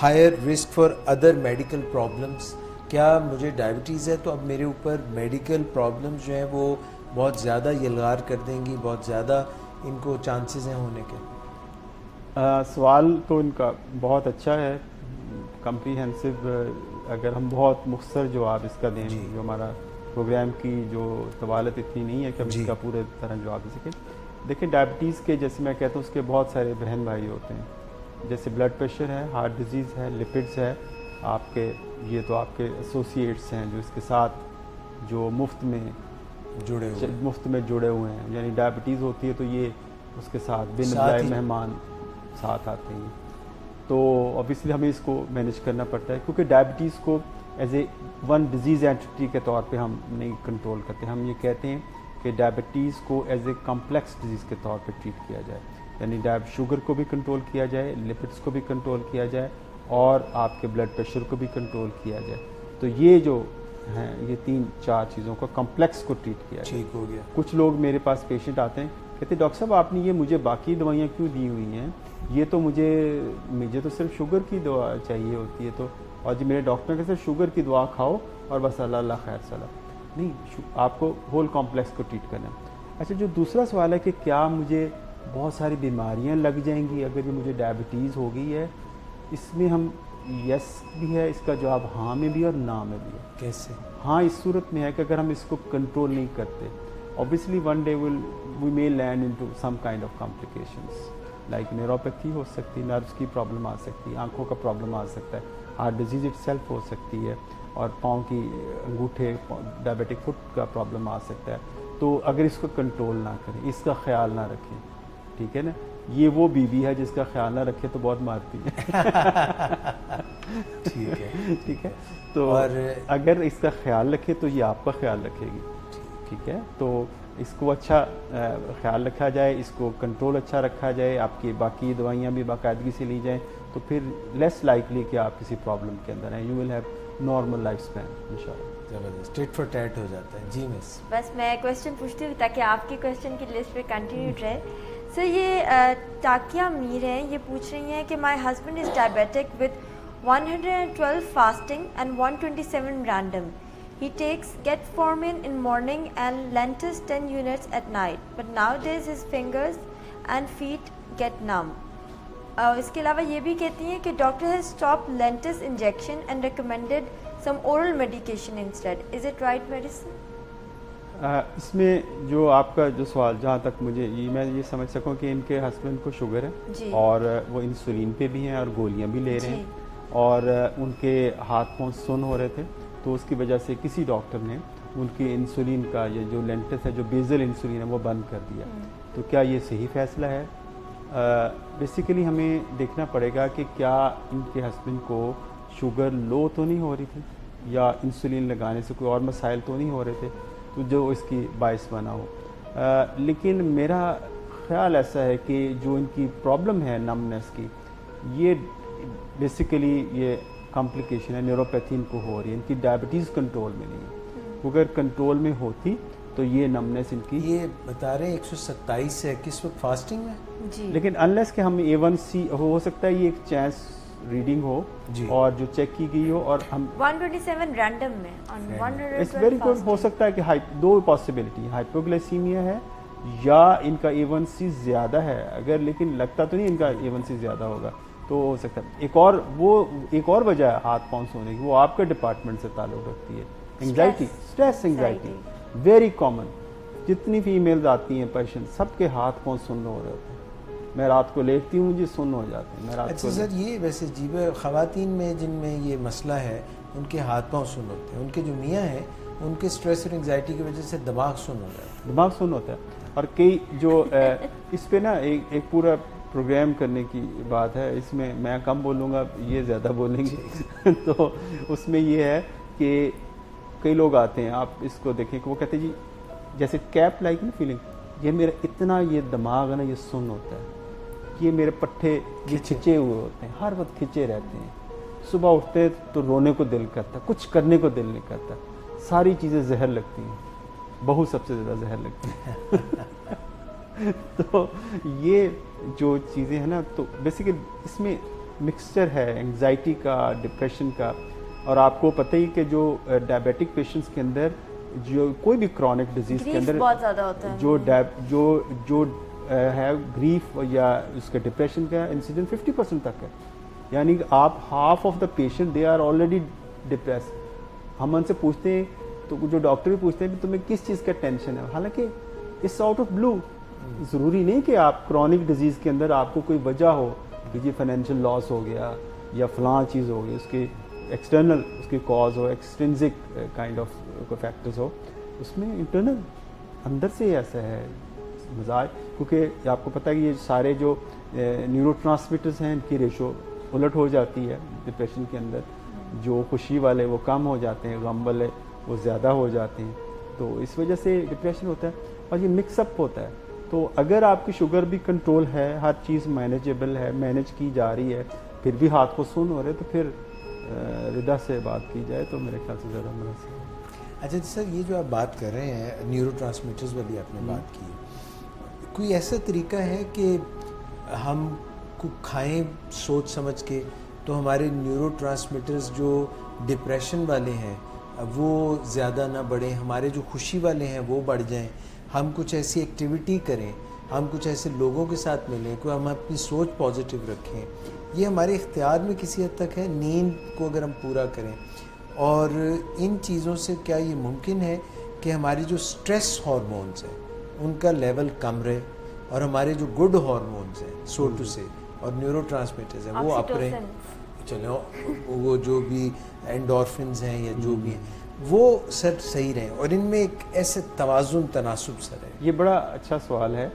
higher risk for other medical problems. क्या मुझे डायबिटीज़ है तो अब मेरे ऊपर मेडिकल प्रॉब्लम्स जो हैं वो बहुत ज़्यादा यलगार कर देंगी, बहुत ज़्यादा इनको चांसेस हैं होने के। सवाल तो इनका बहुत अच्छा है, कम्प्रीहेंसिव, अगर हम बहुत मुख्तर जवाब इसका दें जो हमारा प्रोग्राम की जो तवालत इतनी नहीं है कि हम इसका पूरे तरह जवाब दे सकें। देखिए डायबिटीज़ के, जैसे मैं कहता हूँ, उसके बहुत सारे बहन भाई होते हैं, जैसे ब्लड प्रेशर है, हार्ट डिजीज़ है, लिपिड्स है, आपके ये तो आपके एसोसिएट्स हैं जो इसके साथ जो मुफ्त में जुड़े हुए हैं। यानी डायबिटीज़ होती है तो ये उसके साथ बिन बुलाए मेहमान साथ आते हैं, तो ऑब्वियसली हमें इसको मैनेज करना पड़ता है, क्योंकि डायबिटीज़ को as a one disease entity के तौर पे हम नहीं कंट्रोल करते। हम ये कहते हैं कि डायबिटीज़ को एज ए कॉम्प्लेक्स डिजीज़ के तौर पे ट्रीट किया जाए, यानी शुगर को भी कंट्रोल किया जाए, लिपिड्स को भी कंट्रोल किया जाए और आपके ब्लड प्रेशर को भी कंट्रोल किया जाए। तो ये जो हैं, ये 3-4 चीज़ों का कॉम्प्लेक्स को ट्रीट किया जाए। ठीक हो गया। कुछ लोग मेरे पास पेशेंट आते हैं, कहते डॉक्टर साहब आपने ये मुझे बाकी दवाइयाँ क्यों दी हुई हैं, ये तो मुझे तो सिर्फ शुगर की दवा चाहिए होती है, तो और जी मेरे डॉक्टर ने कहा सिर्फ शुगर की दवा खाओ और बस अल्लाह खैर सलाह। नहीं, आपको होल कॉम्प्लेक्स को ट्रीट करना। अच्छा, जो दूसरा सवाल है कि क्या मुझे बहुत सारी बीमारियां लग जाएंगी अगर ये मुझे डायबिटीज़ हो गई है, इसमें हम यस भी है, इसका जवाब हाँ में भी और ना में भी है। कैसे? हाँ इस सूरत में है कि अगर हम इसको कंट्रोल नहीं करते, obviously one day we may land into some kind of complications, like neuropathy हो सकती है, नर्व्स की प्रॉब्लम आ सकती है, आँखों का प्रॉब्लम आ सकता है, हार्ट डिजीज़ इटसेल्फ हो सकती है और पाँव की अंगूठे, डायबिटिक फुट का प्रॉब्लम आ सकता है। तो अगर इसको कंट्रोल ना करें, इसका ख्याल ना रखें, ठीक है ना, ये वो बीवी है जिसका ख्याल ना रखे तो बहुत मारती है। ठीक है, ठीक है। तो और अगर इसका ख्याल रखे तो ये आपका ख्याल रखेगी, ठीक है। तो इसको अच्छा ख्याल रखा जाए, इसको कंट्रोल अच्छा रखा जाए, आपकी बाकी दवाइयाँ भी बाकायदगी से ली जाएँ, तो फिर लेस लाइकली कि आप किसी प्रॉब्लम के अंदर हैं। You will have normal life span इंशाल्लाह। जबरदस्त टिट फॉर टैट हो जाता है। जी मिस, बस मैं क्वेश्चन पूछती हूँ ताकि आपके क्वेश्चन की लिस्ट पे कंटिन्यू रहे। सर ये ताकिया मीर हैं, ये पूछ रही हैं कि my husband is diabetic with 112 fasting and 127 random. He takes Metformin in morning and Lentus 10 units at night, but nowadays his fingers and feet get numb. इसके अलावा ये भी कहती हैं कि doctor has stopped Lentus injection and recommended some oral medication instead. Is it right medicine? इसमें जो आपका जो सवाल, जहाँ तक मुझे मैं ये समझ सकूँ कि इनके हस्बैंड को शुगर है और वो इंसुलिन पे भी हैं और गोलियाँ भी ले रहे हैं और उनके हाथ पाँव सुन्न हो रहे थे, तो उसकी वजह से किसी डॉक्टर ने उनकी इंसुलिन का ये जो लेंटस है, जो बेजल इंसुलिन है, वो बंद कर दिया। तो क्या ये सही फैसला है? बेसिकली हमें देखना पड़ेगा कि क्या इनके हस्बैंड को शुगर लो तो नहीं हो रही थी या इंसुलिन लगाने से कोई और मसाइल तो नहीं हो रहे थे तो जो इसकी बाइस बना हो। लेकिन मेरा ख्याल ऐसा है कि जो इनकी प्रॉब्लम है नमनेस की, ये बेसिकली ये कॉम्प्लिकेशन है, न्यूरोपैथी इनको हो रही है, इनकी डायबिटीज़ कंट्रोल में नहीं है। अगर कंट्रोल में होती तो ये नमनेस इनकी, ये बता रहे हैं 127 है किस वक्त फास्टिंग में जी। लेकिन अनलेस कि हम A1C हो सकता है, ये एक चांस रीडिंग हो और जो चेक की गई हो और हम 127 रैंडम में, इट्स वेरी गुड, हो सकता है कि दो पॉसिबिलिटी, हाइपोग्लाइसीमिया है या इनका A1C ज़्यादा है। अगर लेकिन लगता तो नहीं इनका A1C ज़्यादा होगा, तो हो सकता है एक और वजह है हाथ पाँव सोने की, वो आपके डिपार्टमेंट से ताल्लुक़ रखती है, anxiety, stress anxiety, very common. जितनी फीमेल्स आती हैं पेशेंट, सबके हाथ पाँव सुन्न हो रहे होते हैं, मैं रात को लेटती हूँ जी सुन्न हो जाते हैं। अच्छा सर, ये वैसे जीबे ख़वातीन में जिनमें ये मसला है उनके हाथ पाँव सुन्न होते हैं, उनके जो मियाँ हैं उनके स्ट्रेस और एंग्जाइटी की वजह से दिमाग सुन्न हो जाता है, दिमाग सुन्न होता है। और कई जो इस पर ना एक पूरा प्रोग्राम करने की बात है, इसमें मैं कम बोलूँगा, ये ज़्यादा बोलेंगे। तो उसमें ये है कि कई लोग आते हैं, आप इसको देखें कि वो कहते हैं जी जैसे कैप लाइक ना फीलिंग, ये मेरा इतना ये दिमाग है ना, ये सुन्न होता है, ये मेरे पट्टे ये खिंचे हुए होते हैं, हर वक्त खिंचे रहते हैं, सुबह उठते तो रोने को दिल करता, कुछ करने को दिल नहीं करता, सारी चीज़ें जहर लगती हैं, बहू सबसे ज़्यादा जहर लगती है। तो ये जो चीज़ें हैं ना, तो बेसिकली इसमें मिक्सचर है एंग्जाइटी का, डिप्रेशन का। और आपको पता ही कि जो डायबिटिक पेशेंट्स के अंदर, जो कोई भी क्रॉनिक डिजीज़ के अंदर बहुत ज़्यादा होता है, जो है ग्रीफ या उसके डिप्रेशन का इंसिडेंस 50% तक है, यानी आप half of the patient they are already depress. हम उनसे पूछते हैं तो जो डॉक्टर भी पूछते हैं कि तुम्हें किस चीज़ का टेंशन है, हालांकि इट्स आउट ऑफ ब्लू। ज़रूरी नहीं कि आप क्रॉनिक डिजीज़ के अंदर आपको कोई वजह हो कि जी फाइनेंशियल लॉस हो गया या फलां चीज़ हो गई, उसके एक्सटर्नल उसकी कॉज हो, एक्सट्रिंसिक काइंड ऑफ कोई फैक्टर्स हो, उसमें इंटरनल अंदर से ही ऐसा है मजाज। क्योंकि आपको पता है कि ये सारे जो न्यूरोट्रांसमीटर्स हैं इनकी रेशो उलट हो जाती है डिप्रेशन के अंदर, जो खुशी वाले वो कम हो जाते हैं, गम वाले वो ज़्यादा हो जाते हैं, तो इस वजह से डिप्रेशन होता है और ये मिक्सअप होता है। तो अगर आपकी शुगर भी कंट्रोल है, हर चीज़ मैनेजेबल है, मैनेज की जा रही है, फिर भी हाथ को सुन हो रहे, तो फिर रिदा से बात की जाए तो मेरे ख्याल से ज़्यादा मुनासिब है। अच्छा सर, ये जो आप बात कर रहे हैं न्यूरोट्रांसमीटर्स वाली आपने बात की, कोई ऐसा तरीका है कि हम को खाएं सोच समझ के तो हमारे न्यूरोट्रांसमीटर्स जो डिप्रेशन वाले हैं वो ज़्यादा ना बढ़ें, हमारे जो खुशी वाले हैं वो बढ़ जाएं, हम कुछ ऐसी एक्टिविटी करें, हम कुछ ऐसे लोगों के साथ मिलें, कोई हम अपनी सोच पॉजिटिव रखें, ये हमारे इख्तियार में किसी हद तक है। नींद को अगर हम पूरा करें, और इन चीज़ों से क्या ये मुमकिन है कि हमारी जो स्ट्रेस हार्मोन्स हैं उनका लेवल कम रहे और हमारे जो गुड हार्मोन्स हैं सो टू से और न्यूरोट्रांसमीटर्स हैं वो अप रहे, चलो वो जो भी एंडोर्फिन्स हैं या जो भी हैं वो सर सही रहें, और इनमें एक ऐसे तवाज़ुन तनासुब सर है। ये बड़ा अच्छा सवाल है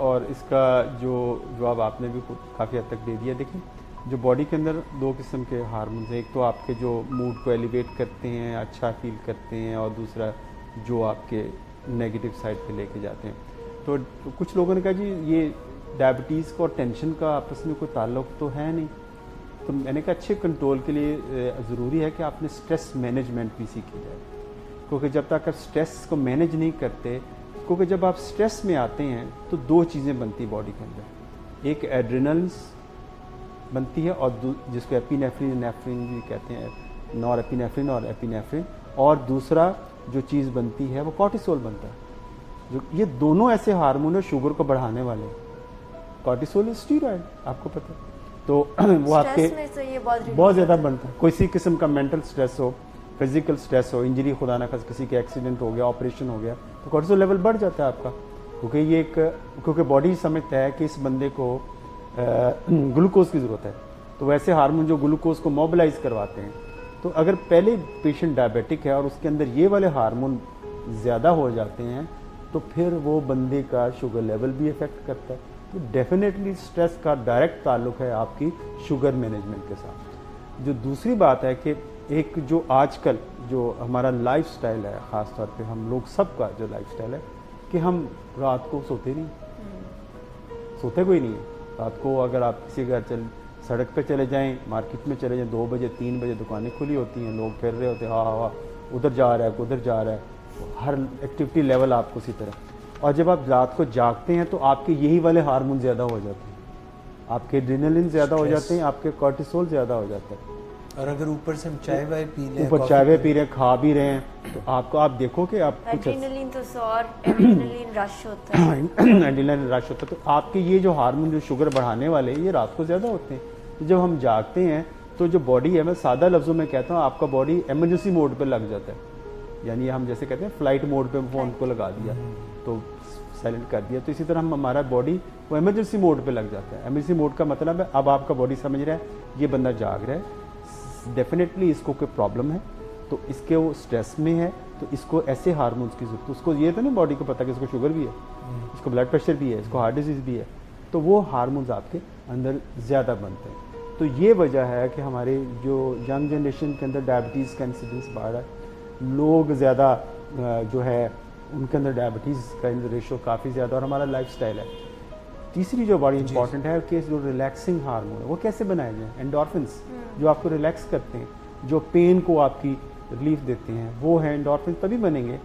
और इसका जो जवाब आपने भी काफ़ी हद तक दे दिया। देखिए, जो बॉडी के अंदर दो किस्म के हार्मोन्स हैं, एक तो आपके जो मूड को एलिवेट करते हैं, अच्छा फील करते हैं, और दूसरा जो आपके नेगेटिव साइड पे लेके जाते हैं। तो कुछ लोगों ने कहा जी ये डायबिटीज़ का और टेंशन का आपस में कोई ताल्लुक तो है नहीं, तो मैंने कहा अच्छे कंट्रोल के लिए ज़रूरी है कि आपने स्ट्रेस मैनेजमेंट भी सीखी जाए, क्योंकि जब तक आप स्ट्रेस को मैनेज नहीं करते, क्योंकि जब आप स्ट्रेस में आते हैं तो दो चीज़ें बनती है बॉडी के अंदर, एक एड्रेनल बनती है और जिसको एपीनेफ्रिन भी कहते हैं, नॉर एपीनेफ्रिन और एपीनेफ्रिन, और दूसरा जो चीज़ बनती है वो कॉर्टिसोल बनता है। जो ये दोनों ऐसे हार्मोन है शुगर को बढ़ाने वाले, कॉर्टिसोल स्टीरॉयड आपको पता है, तो वो आपके बहुत ज़्यादा बनता है। किसी किस्म का मेंटल स्ट्रेस हो, फिजिकल स्ट्रेस हो, इंजरी खुदा ना खास किसी का एक्सीडेंट हो गया, ऑपरेशन हो गया, तो कॉर्टिसोल लेवल बढ़ जाता है आपका, क्योंकि ये एक क्योंकि बॉडी समझता है कि इस बंदे को ग्लूकोज की ज़रूरत है, तो वैसे हार्मोन जो ग्लूकोज को मोबिलाइज करवाते हैं। तो अगर पहले पेशेंट डायबिटिक है और उसके अंदर ये वाले हार्मोन ज़्यादा हो जाते हैं तो फिर वो बंदे का शुगर लेवल भी इफेक्ट करता है। तो डेफिनेटली स्ट्रेस का डायरेक्ट ताल्लुक है आपकी शुगर मैनेजमेंट के साथ। जो दूसरी बात है कि एक जो आजकल जो हमारा लाइफस्टाइल है, ख़ास तौर पे हम लोग सबका जो लाइफस्टाइल है कि हम रात को सोते नहीं, सोते कोई नहीं है रात को। अगर आप किसी घर सड़क पे चले जाएं, मार्केट में चले जाएं, 2 बजे 3 बजे दुकानें खुली होती हैं, लोग फिर रहे होते हैं, हाँ उधर जा रहा है उधर जा रहा है, हर एक्टिविटी लेवल आपको उसी तरह। और जब आप रात को जागते हैं तो आपके यही वाले हार्मोन ज़्यादा हो जाते हैं, आपके एड्रेनलिन ज़्यादा हो जाते हैं, आपके कॉर्टिसोल ज़्यादा हो जाता है, और अगर ऊपर से हम चाय वाय पी लें, ऊपर चाय वाय पी रहे हैं, खा भी रहे हैं, तो आपको आप देखो कि आप एड्रेनलिन तो और एड्रेनलिन रश होता है, एड्रेनलिन रश होता है, तो आपके ये जो हार्मोन जो शुगर बढ़ाने वाले ये रात को ज़्यादा होते हैं। जब हम जागते हैं तो जो बॉडी है, मैं सादा लफ्ज़ों में कहता हूँ, आपका बॉडी एमरजेंसी मोड पर लग जाता है, यानी हम जैसे कहते हैं फ्लाइट मोड पर फ़ोन को लगा दिया तो साइलेंट कर दिया, तो इसी तरह हम हमारा बॉडी वो एमरजेंसी मोड पर लग जाता है। एमरजेंसी मोड का मतलब है अब आपका बॉडी समझ रहा है ये बंदा जाग रहा है, डेफिनेटली इसको कोई प्रॉब्लम है, तो इसके वो स्ट्रेस में है, तो इसको ऐसे हार्मोन्स की जरूरत। उसको ये तो नहीं बॉडी को पता कि इसको शुगर भी है, इसको ब्लड प्रेशर भी है, इसको हार्ट डिजीज़ भी है, तो वो हार्मोन्स आपके अंदर ज़्यादा बनते हैं। तो ये वजह है कि हमारे जो यंग जनरेशन के अंदर डायबिटीज़ का इंसिडेंस बढ़ रहा है, लोग ज़्यादा जो है उनके अंदर डायबिटीज़ का रेशो काफ़ी ज़्यादा, और हमारा लाइफस्टाइल है। तीसरी जो बड़ी इंपॉर्टेंट है कि जो रिलैक्सिंग हार्मोन है वो कैसे बनाए जाएँ, एंडोर्फिन्स जो आपको रिलैक्स करते हैं, जो पेन को आपकी रिलीफ देते हैं, वो है एंडोर्फिन्स तभी बनेंगे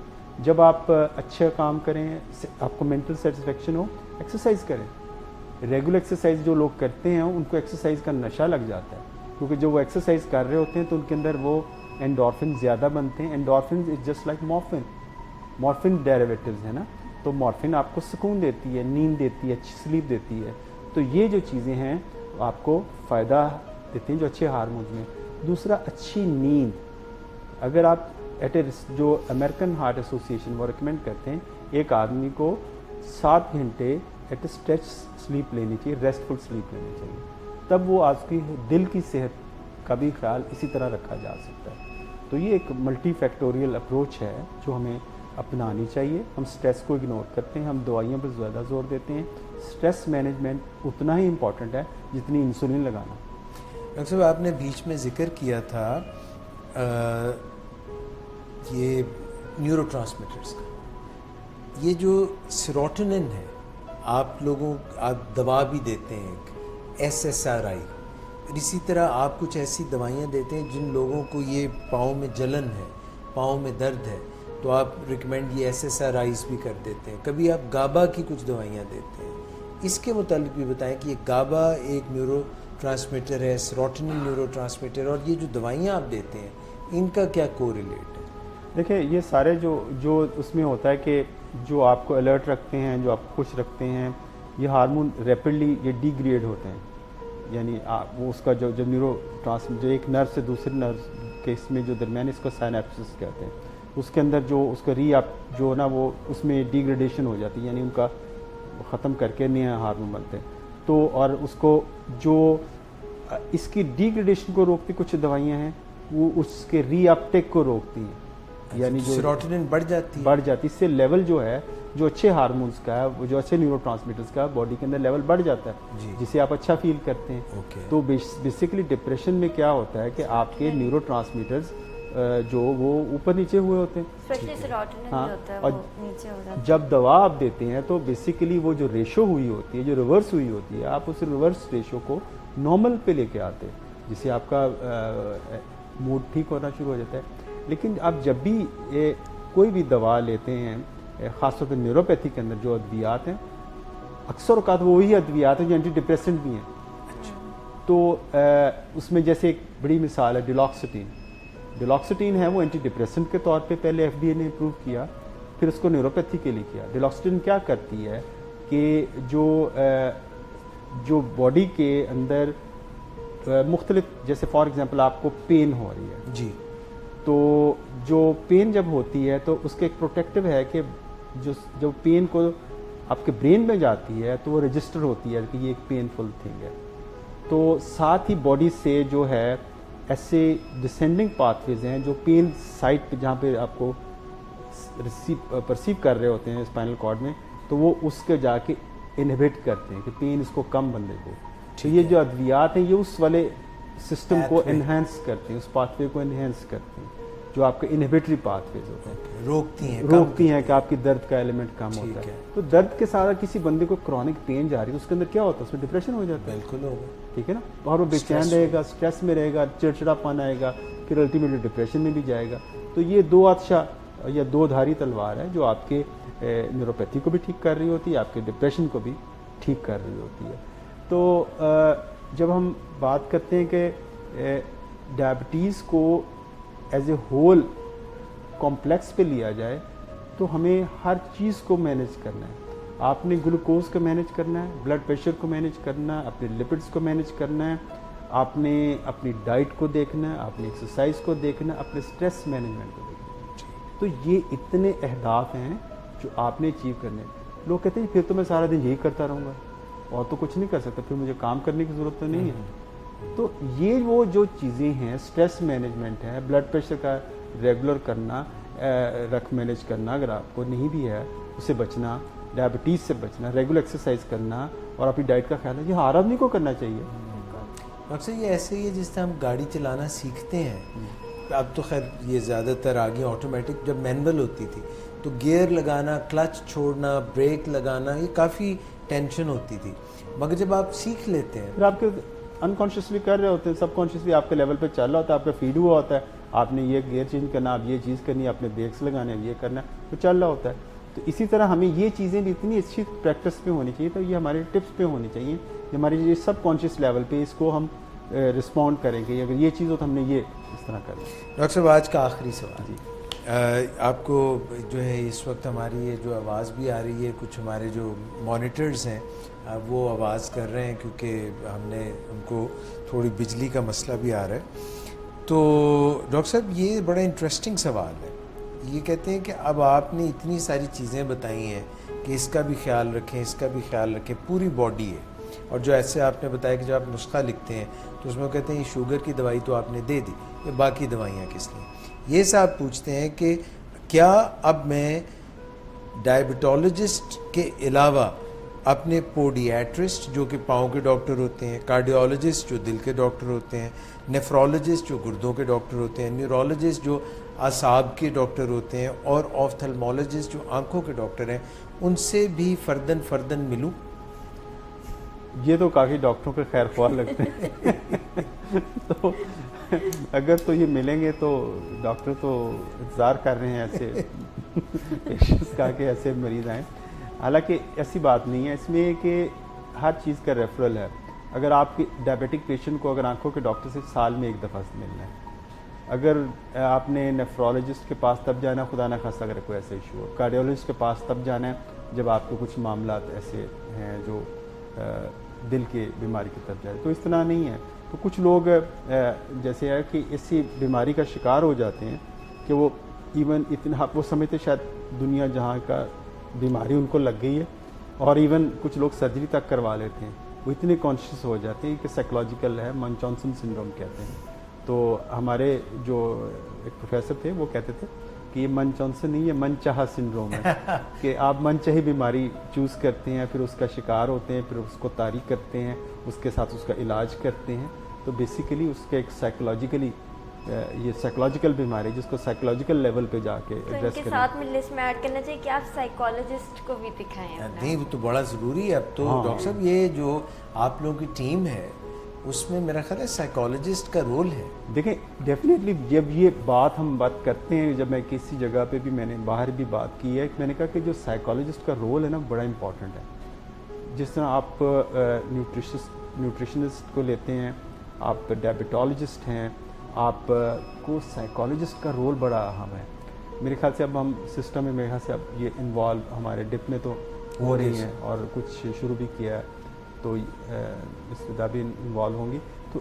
जब आप अच्छे काम करें, आपको मेंटल सेटिस्फेक्शन हो, एक्सरसाइज करें। रेगुलर एक्सरसाइज जो लोग करते हैं उनको एक्सरसाइज का नशा लग जाता है, क्योंकि जो वो एक्सरसाइज कर रहे होते हैं तो उनके अंदर वो एंडोर्फिन ज़्यादा बनते हैं। Endorphin is just like morphine, morphine derivatives है ना, तो मॉर्फिन आपको सुकून देती है, नींद देती है, अच्छी स्लीप देती है, तो ये जो चीज़ें हैं आपको फ़ायदा देते हैं जो अच्छे हार्मोन्स में। दूसरा अच्छी नींद, अगर आप जो अमेरिकन हार्ट एसोसिएशन वो रिकमेंड करते हैं एक आदमी को 7 घंटे एट स्ट्रेच स्लीप लेनी चाहिए, रेस्टफुल स्लीप लेनी चाहिए, तब वो आपकी दिल की सेहत का भी ख्याल इसी तरह रखा जा सकता है। तो ये एक मल्टीफैक्टोरियल अप्रोच है जो हमें अपनानी चाहिए। हम स्ट्रेस को इग्नोर करते हैं, हम दवाइयों पर ज़्यादा जोर देते हैं। स्ट्रेस मैनेजमेंट उतना ही इम्पॉर्टेंट है जितनी इंसुलिन लगाना। डॉक्टर साहब, आपने बीच में जिक्र किया था ये न्यूरोट्रांसमीटर्स का, ये जो सेरोटोनिन है, आप दवा भी देते हैं SSRI, इसी तरह आप कुछ ऐसी दवाइयाँ देते हैं जिन लोगों को ये पाँव में जलन है, पाँव में दर्द है, तो आप रिकमेंड ये SSRIs भी कर देते हैं। कभी आप गाबा की कुछ दवाइयाँ देते हैं, इसके मुतालिक भी बताएं कि ये गाबा एक न्यूरो ट्रांसमीटर है, सेरोटोनिन न्यूरो ट्रांसमीटर, और ये जो दवाइयाँ आप देते हैं इनका क्या कोरिलेट है? देखिए, ये सारे जो उसमें होता है कि जो आपको अलर्ट रखते हैं, जो आपको खुश रखते हैं, ये हार्मोन रैपिडली ये डिग्रेड होते हैं, यानी वो उसका जो न्यूरो ट्रांसमीटर एक नर्व से दूसरे नर्व के इसमें जो दरमियान इसको साइनेप्सिस कहते हैं, उसके अंदर जो उसका वो उसमें डिग्रेडेशन हो जाती है, यानी उनका ख़त्म करके नया हार्मोन बनते हैं। तो और उसको जो इसकी डिग्रेडेशन को रोकती कुछ दवाइयाँ हैं, वो उसके रीअपटेक को रोकती हैं, यानी जो सेरोटोनिन बढ़ जाती, इससे लेवल जो है जो अच्छे हार्मोन्स का है, वो जो अच्छे न्यूरोट्रांसमीटर्स का बॉडी के अंदर लेवल बढ़ जाता है, जिसे आप अच्छा फील करते हैं। तो बेसिकली डिप्रेशन में क्या होता है कि आपके न्यूरोट्रांसमीटर्स जो वो ऊपर नीचे हुए होते हैं, हाँ, और जब दवा आप देते हैं तो बेसिकली वो जो रेशो हुई होती है, जो रिवर्स हुई होती है, आप उस रिवर्स रेशो को नॉर्मल पे लेके आते हैं, जिससे आपका मूड ठीक होना शुरू हो जाता है। लेकिन आप जब भी कोई भी दवा लेते हैं, ख़ासतौर पर न्यूरोपैथी के अंदर जो अद्वियात हैं, अक्सर औकात वो ही अद्वियात हैं जो एंटी डिप्रेसेंट भी हैं। अच्छा। तो उसमें जैसे एक बड़ी मिसाल है डिलॉक्सेटीन है, वो एंटी डिप्रेसेंट के तौर पे पहले FDA ने अप्रूव किया, फिर उसको न्यूरोपैथी के लिए किया। डिलॉक्सेटीन क्या करती है कि जो बॉडी के अंदर मुख्तलिफ, जैसे फॉर एग्ज़ाम्पल आपको पेन हो रही है जी, तो जो पेन जब होती है तो उसके एक प्रोटेक्टिव है कि जो पेन को आपके ब्रेन में जाती है तो वो रजिस्टर होती है कि ये एक पेनफुल थिंग है। तो साथ ही बॉडी से जो है ऐसे डिसेंडिंग पाथवेज हैं जो पेन साइट पे जहाँ पे आपको परसीव कर रहे होते हैं स्पाइनल कॉर्ड में, तो वो उसके जाके इनहिबिट करते हैं कि पेन इसको कम बनने को। तो ये जो अद्वियात हैं ये उस वाले सिस्टम को एनहेंस करती हैं, उस पाथवे को एनहेंस करती हैं जो आपके इनहिबिटरी पाथवेज होते हैं, रोकती हैं कि आपकी दर्द का एलिमेंट कम होता है। तो दर्द के साथ किसी बंदे को क्रॉनिक पेन जा रही है, उसके अंदर क्या होता है, उसमें डिप्रेशन हो जाता है, बिल्कुल होगा, ठीक है ना, और वो बेचैन रहेगा, स्ट्रेस में रहेगा, चिड़चिड़ापन आएगा, फिर अल्टीमेटली डिप्रेशन में भी जाएगा। तो ये दो अच्छा या दो धारी तलवार है जो आपके न्यूरोपैथी को भी ठीक कर रही होती है, आपके डिप्रेशन को भी ठीक कर रही होती है। तो जब हम बात करते हैं कि डायबिटीज़ को एज ए होल कॉम्प्लेक्स पे लिया जाए, तो हमें हर चीज़ को मैनेज करना है। आपने ग्लूकोज को मैनेज करना है, ब्लड प्रेशर को मैनेज करना है, अपने लिपिड्स को मैनेज करना है, आपने अपनी डाइट को देखना है, अपनी एक्सरसाइज को देखना है, अपने स्ट्रेस मैनेजमेंट को देखना है। तो ये इतने अहदाफ हैं जो आपने अचीव करने हैं। लोग कहते हैं फिर तो मैं सारा दिन यही करता रहूँगा और तो कुछ नहीं कर सकता, फिर मुझे काम करने की ज़रूरत तो नहीं है। तो ये वो जो चीज़ें हैं, स्ट्रेस मैनेजमेंट है, ब्लड प्रेशर का रेगुलर करना, मैनेज करना, अगर आपको नहीं भी है उससे बचना, डायबिटीज़ से बचना, रेगुलर एक्सरसाइज करना और अपनी डाइट का ख्याल, ये हर आदमी को करना चाहिए। डॉक्टर ये ऐसे ही है जिस तरह हम गाड़ी चलाना सीखते हैं, अब तो खैर ये ज़्यादातर आगे ऑटोमेटिक, जब मैनुअल होती थी तो गियर लगाना, क्लच छोड़ना, ब्रेक लगाना, ये काफ़ी टेंशन होती थी, मगर जब आप सीख लेते हैं फिर आपके अनकॉन्शियसली कर रहे होते हैं, सबकॉन्शियसली आपके लेवल पे चल रहा होता है, आपका फीड हुआ होता है, आपने ये गियर चेंज करना, आप ये चीज़ करनी, आपने ब्रेक्स लगाने, ये करना, तो चल रहा होता है। तो इसी तरह हमें ये चीज़ें भी इतनी अच्छी प्रैक्टिस पे होनी चाहिए, तो ये हमारे टिप्स पे होनी चाहिए, हमारे ये सबकॉन्शियस लेवल पे इसको हम रिस्पॉन्ड करेंगे, अगर ये चीज़ हो तो हमने ये इस तरह करेंगे। डॉक्टर साहब, आज का आखिरी सवाल जी, आपको जो है इस वक्त हमारी ये जो आवाज़ भी आ रही है, कुछ हमारे जो मॉनिटर्स हैं वो आवाज़ कर रहे हैं क्योंकि हमने उनको थोड़ी बिजली का मसला भी आ रहा है, तो डॉक्टर साहब ये बड़ा इंटरेस्टिंग सवाल है। ये कहते हैं कि अब आपने इतनी सारी चीज़ें बताई हैं कि इसका भी ख्याल रखें, इसका भी ख्याल रखें, पूरी बॉडी है। और जो ऐसे आपने बताया कि जब आप नुस्खा लिखते हैं तो उसमें कहते हैं ये शुगर की दवाई तो आपने दे दी, ये बाकी दवाइयाँ किस लिए? ये साहब पूछते हैं कि क्या अब मैं डायबिटोलॉजिस्ट के अलावा अपने पोडियाट्रिस्ट जो कि पाँव के डॉक्टर होते हैं, कार्डियोलॉजिस्ट जो दिल के डॉक्टर होते हैं, नेफ्रोलॉजिस्ट जो गुर्दों के डॉक्टर होते हैं, न्यूरोलॉजिस्ट जो आसाब के डॉक्टर होते हैं और ऑफ्थल्मोलॉजिस्ट जो आँखों के डॉक्टर हैं, उनसे भी फर्दन फर्दन मिलूँ? ये तो काफ़ी डॉक्टरों के खैर ख्वाह लगते हैं तो अगर तो ये मिलेंगे तो डॉक्टर तो इंतज़ार कर रहे हैं ऐसे पेशेंट्स का कि ऐसे मरीज़ आएँ। हालांकि ऐसी बात नहीं है इसमें कि हर चीज़ का रेफरल है। अगर आपके डायबिटिक पेशेंट को अगर आंखों के डॉक्टर से साल में एक दफ़ा मिलना है, अगर आपने नेफ्रोलॉजिस्ट के पास तब जाना खुदा ना खासा अगर कोई ऐसा इशू हो, कार्डियोलॉजिस्ट के पास तब जाना है जब आपको कुछ मामला ऐसे हैं जो दिल के बीमारी की तरफ जाए, तो इस तरह नहीं है। तो कुछ लोग जैसे है कि इसी बीमारी का शिकार हो जाते हैं कि वो इवन इतना वो समझते शायद दुनिया जहाँ का बीमारी उनको लग गई है, और इवन कुछ लोग सर्जरी तक करवा लेते हैं। वो इतने कॉन्शियस हो जाते हैं कि साइकोलॉजिकल है, मन जॉनसन सिंड्रोम कहते हैं। तो हमारे जो एक प्रोफेसर थे वो कहते थे कि ये मन जॉनसन नहीं है, मन चाहा सिंड्रोम है कि आप मन चाही बीमारी चूज़ करते हैं, फिर उसका शिकार होते हैं, फिर उसको तारीख करते हैं, उसके साथ उसका इलाज करते हैं। तो बेसिकली उसके एक साइकोलॉजिकली ये साइकोलॉजिकल बीमारी जिसको साइकोलॉजिकल लेवल पे जाके एड्रेस करना साथ मिलने से मैं ऐड करना चाहिए कि आप साइकोलॉजिस्ट को भी दिखाएं। नहीं वो तो बड़ा ज़रूरी है अब तो। हाँ। डॉक्टर साहब ये जो आप लोगों की टीम है उसमें मेरा ख्याल है साइकोलॉजिस्ट का रोल है। देखें डेफिनेटली जब ये बात हम बात करते हैं, जब मैं किसी जगह पर भी मैंने बाहर भी बात की है, मैंने कहा कि जो साइकोलॉजिस्ट का रोल है ना बड़ा इम्पॉर्टेंट है। जिस तरह आप न्यूट्रिशनिस्ट को लेते हैं, आप डायबिटोलॉजिस्ट हैं, आप को साइकोलॉजिस्ट का रोल बड़ा अहम है। मेरे ख्याल से अब हम सिस्टम में मेरे ख्याल से अब ये इन्वॉल्व हमारे डिप में तो हो रही है और कुछ शुरू भी किया है तो इस विधा भी इन्वॉल्व होंगी। तो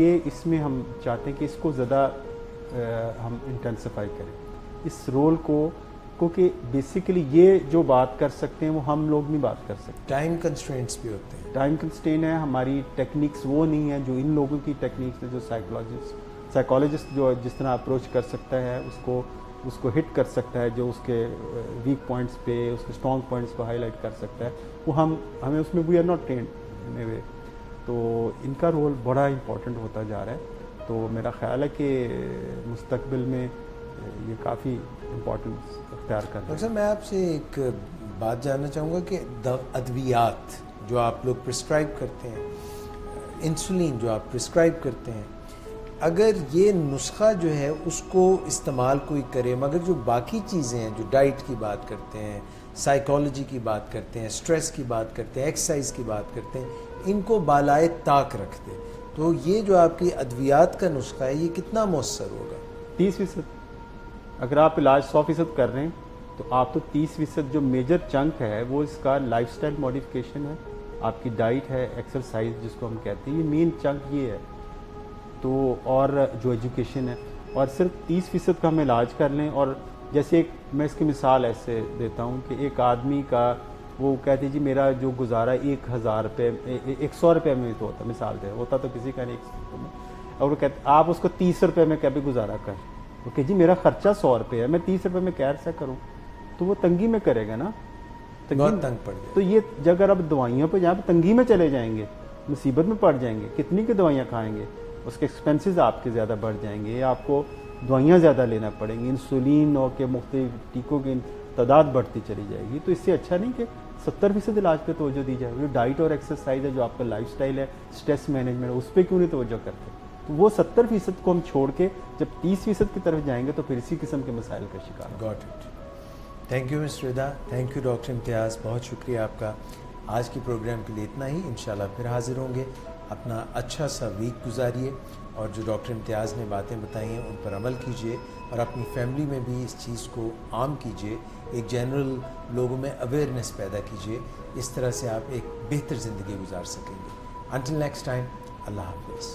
ये इसमें हम चाहते हैं कि इसको ज़्यादा हम इंटेंसिफाई करें इस रोल को, क्योंकि बेसिकली ये जो बात कर सकते हैं वो हम लोग नहीं बात कर सकते। टाइम कंस्ट्रेंट्स भी होते हैं, टाइम कंस्ट्रेंट है, हमारी टेक्निक्स वो नहीं है जो इन लोगों की टेक्निक्स है जो साइकोलॉजिस्ट जो जिस तरह अप्रोच कर सकता है, उसको हिट कर सकता है, जो उसके वीक पॉइंट्स पे उसके स्ट्रॉन्ग पॉइंट्स को हाईलाइट कर सकता है, वो हमें उसमें we are not trained in a way. तो इनका रोल बड़ा इम्पोर्टेंट होता जा रहा है। तो मेरा ख्याल है कि मुस्तकबिल में ये काफ़ी इम्पोर्टेंस अख्तियार कर रहा है। डॉक्टर साहब मैं आपसे एक बात जानना चाहूँगा कि अद्वियात जो आप लोग प्रिस्क्राइब करते हैं, इंसुलिन जो आप प्रिस्क्राइब करते हैं, अगर ये नुस्खा जो है उसको इस्तेमाल कोई करे, मगर जो बाकी चीज़ें हैं जो डाइट की बात करते हैं, साइकोलॉजी की बात करते हैं, स्ट्रेस की बात करते हैं, एक्सरसाइज की बात करते हैं, इनको बालाए ताक रख दे, तो ये जो आपकी अद्वियात का नुस्खा है ये कितना मौसर होगा? 30%। अगर आप इलाज 100% कर रहे हैं तो आप तो 30% जो मेजर चंक है वो इसका लाइफस्टाइल मॉडिफिकेशन है, आपकी डाइट है, एक्सरसाइज जिसको हम कहते हैं, ये मेन चंक ये है। तो और जो एजुकेशन है, और सिर्फ 30% का हम इलाज कर लें। और जैसे एक मैं इसकी मिसाल ऐसे देता हूँ कि एक आदमी का वो कहते जी मेरा जो गुजारा 1,000 रुपये 100 रुपये में तो होता, मिसाल दे होता तो किसी का नहीं, और वो कहते आप उसको 30 रुपये में कभी गुजारा कर, वो कह जी मेरा खर्चा 100 रुपये है, मैं 30 रुपये में कैसे करूँ? तो वो तंगी में करेगा ना, तंग पड़ जाए। तो ये अगर आप दवाइयों पर जहाँ तंगी में चले जाएंगे, मुसीबत में पड़ जाएंगे, कितनी की दवाइयाँ खाएँगे, उसके एक्सपेंसेस आपके ज़्यादा बढ़ जाएंगे, आपको दवाइयाँ ज़्यादा लेना पड़ेंगी, इंसुलिन और के मुख्तलिफ टीकों की तादाद बढ़ती चली जाएगी। तो इससे अच्छा नहीं कि 70% इलाज पर तवज्जो दी जाए। जो डाइट और एक्सरसाइज है, जो आपका लाइफस्टाइल है, स्ट्रेस मैनेजमेंट, उस पर क्यों नहीं तवज्जो करते? तो वो 70% को हम छोड़ के जब 30% की तरफ जाएंगे तो फिर इसी किस्म के मसाइल का शिकार। Got it. Thank you miss Rida, thank you doctor Imtiaz, बहुत शुक्रिया आपका। आज के प्रोग्राम के लिए इतना ही, इंशाल्लाह फिर हाजिर होंगे। अपना अच्छा सा वीक गुजारिए और जो डॉक्टर इम्तियाज़ ने बातें बताई हैं उन पर अमल कीजिए और अपनी फैमिली में भी इस चीज़ को आम कीजिए, एक जनरल लोगों में अवेयरनेस पैदा कीजिए। इस तरह से आप एक बेहतर ज़िंदगी गुजार सकेंगे। अंटिल नेक्स्ट टाइम, अल्लाह हाफ़िज़।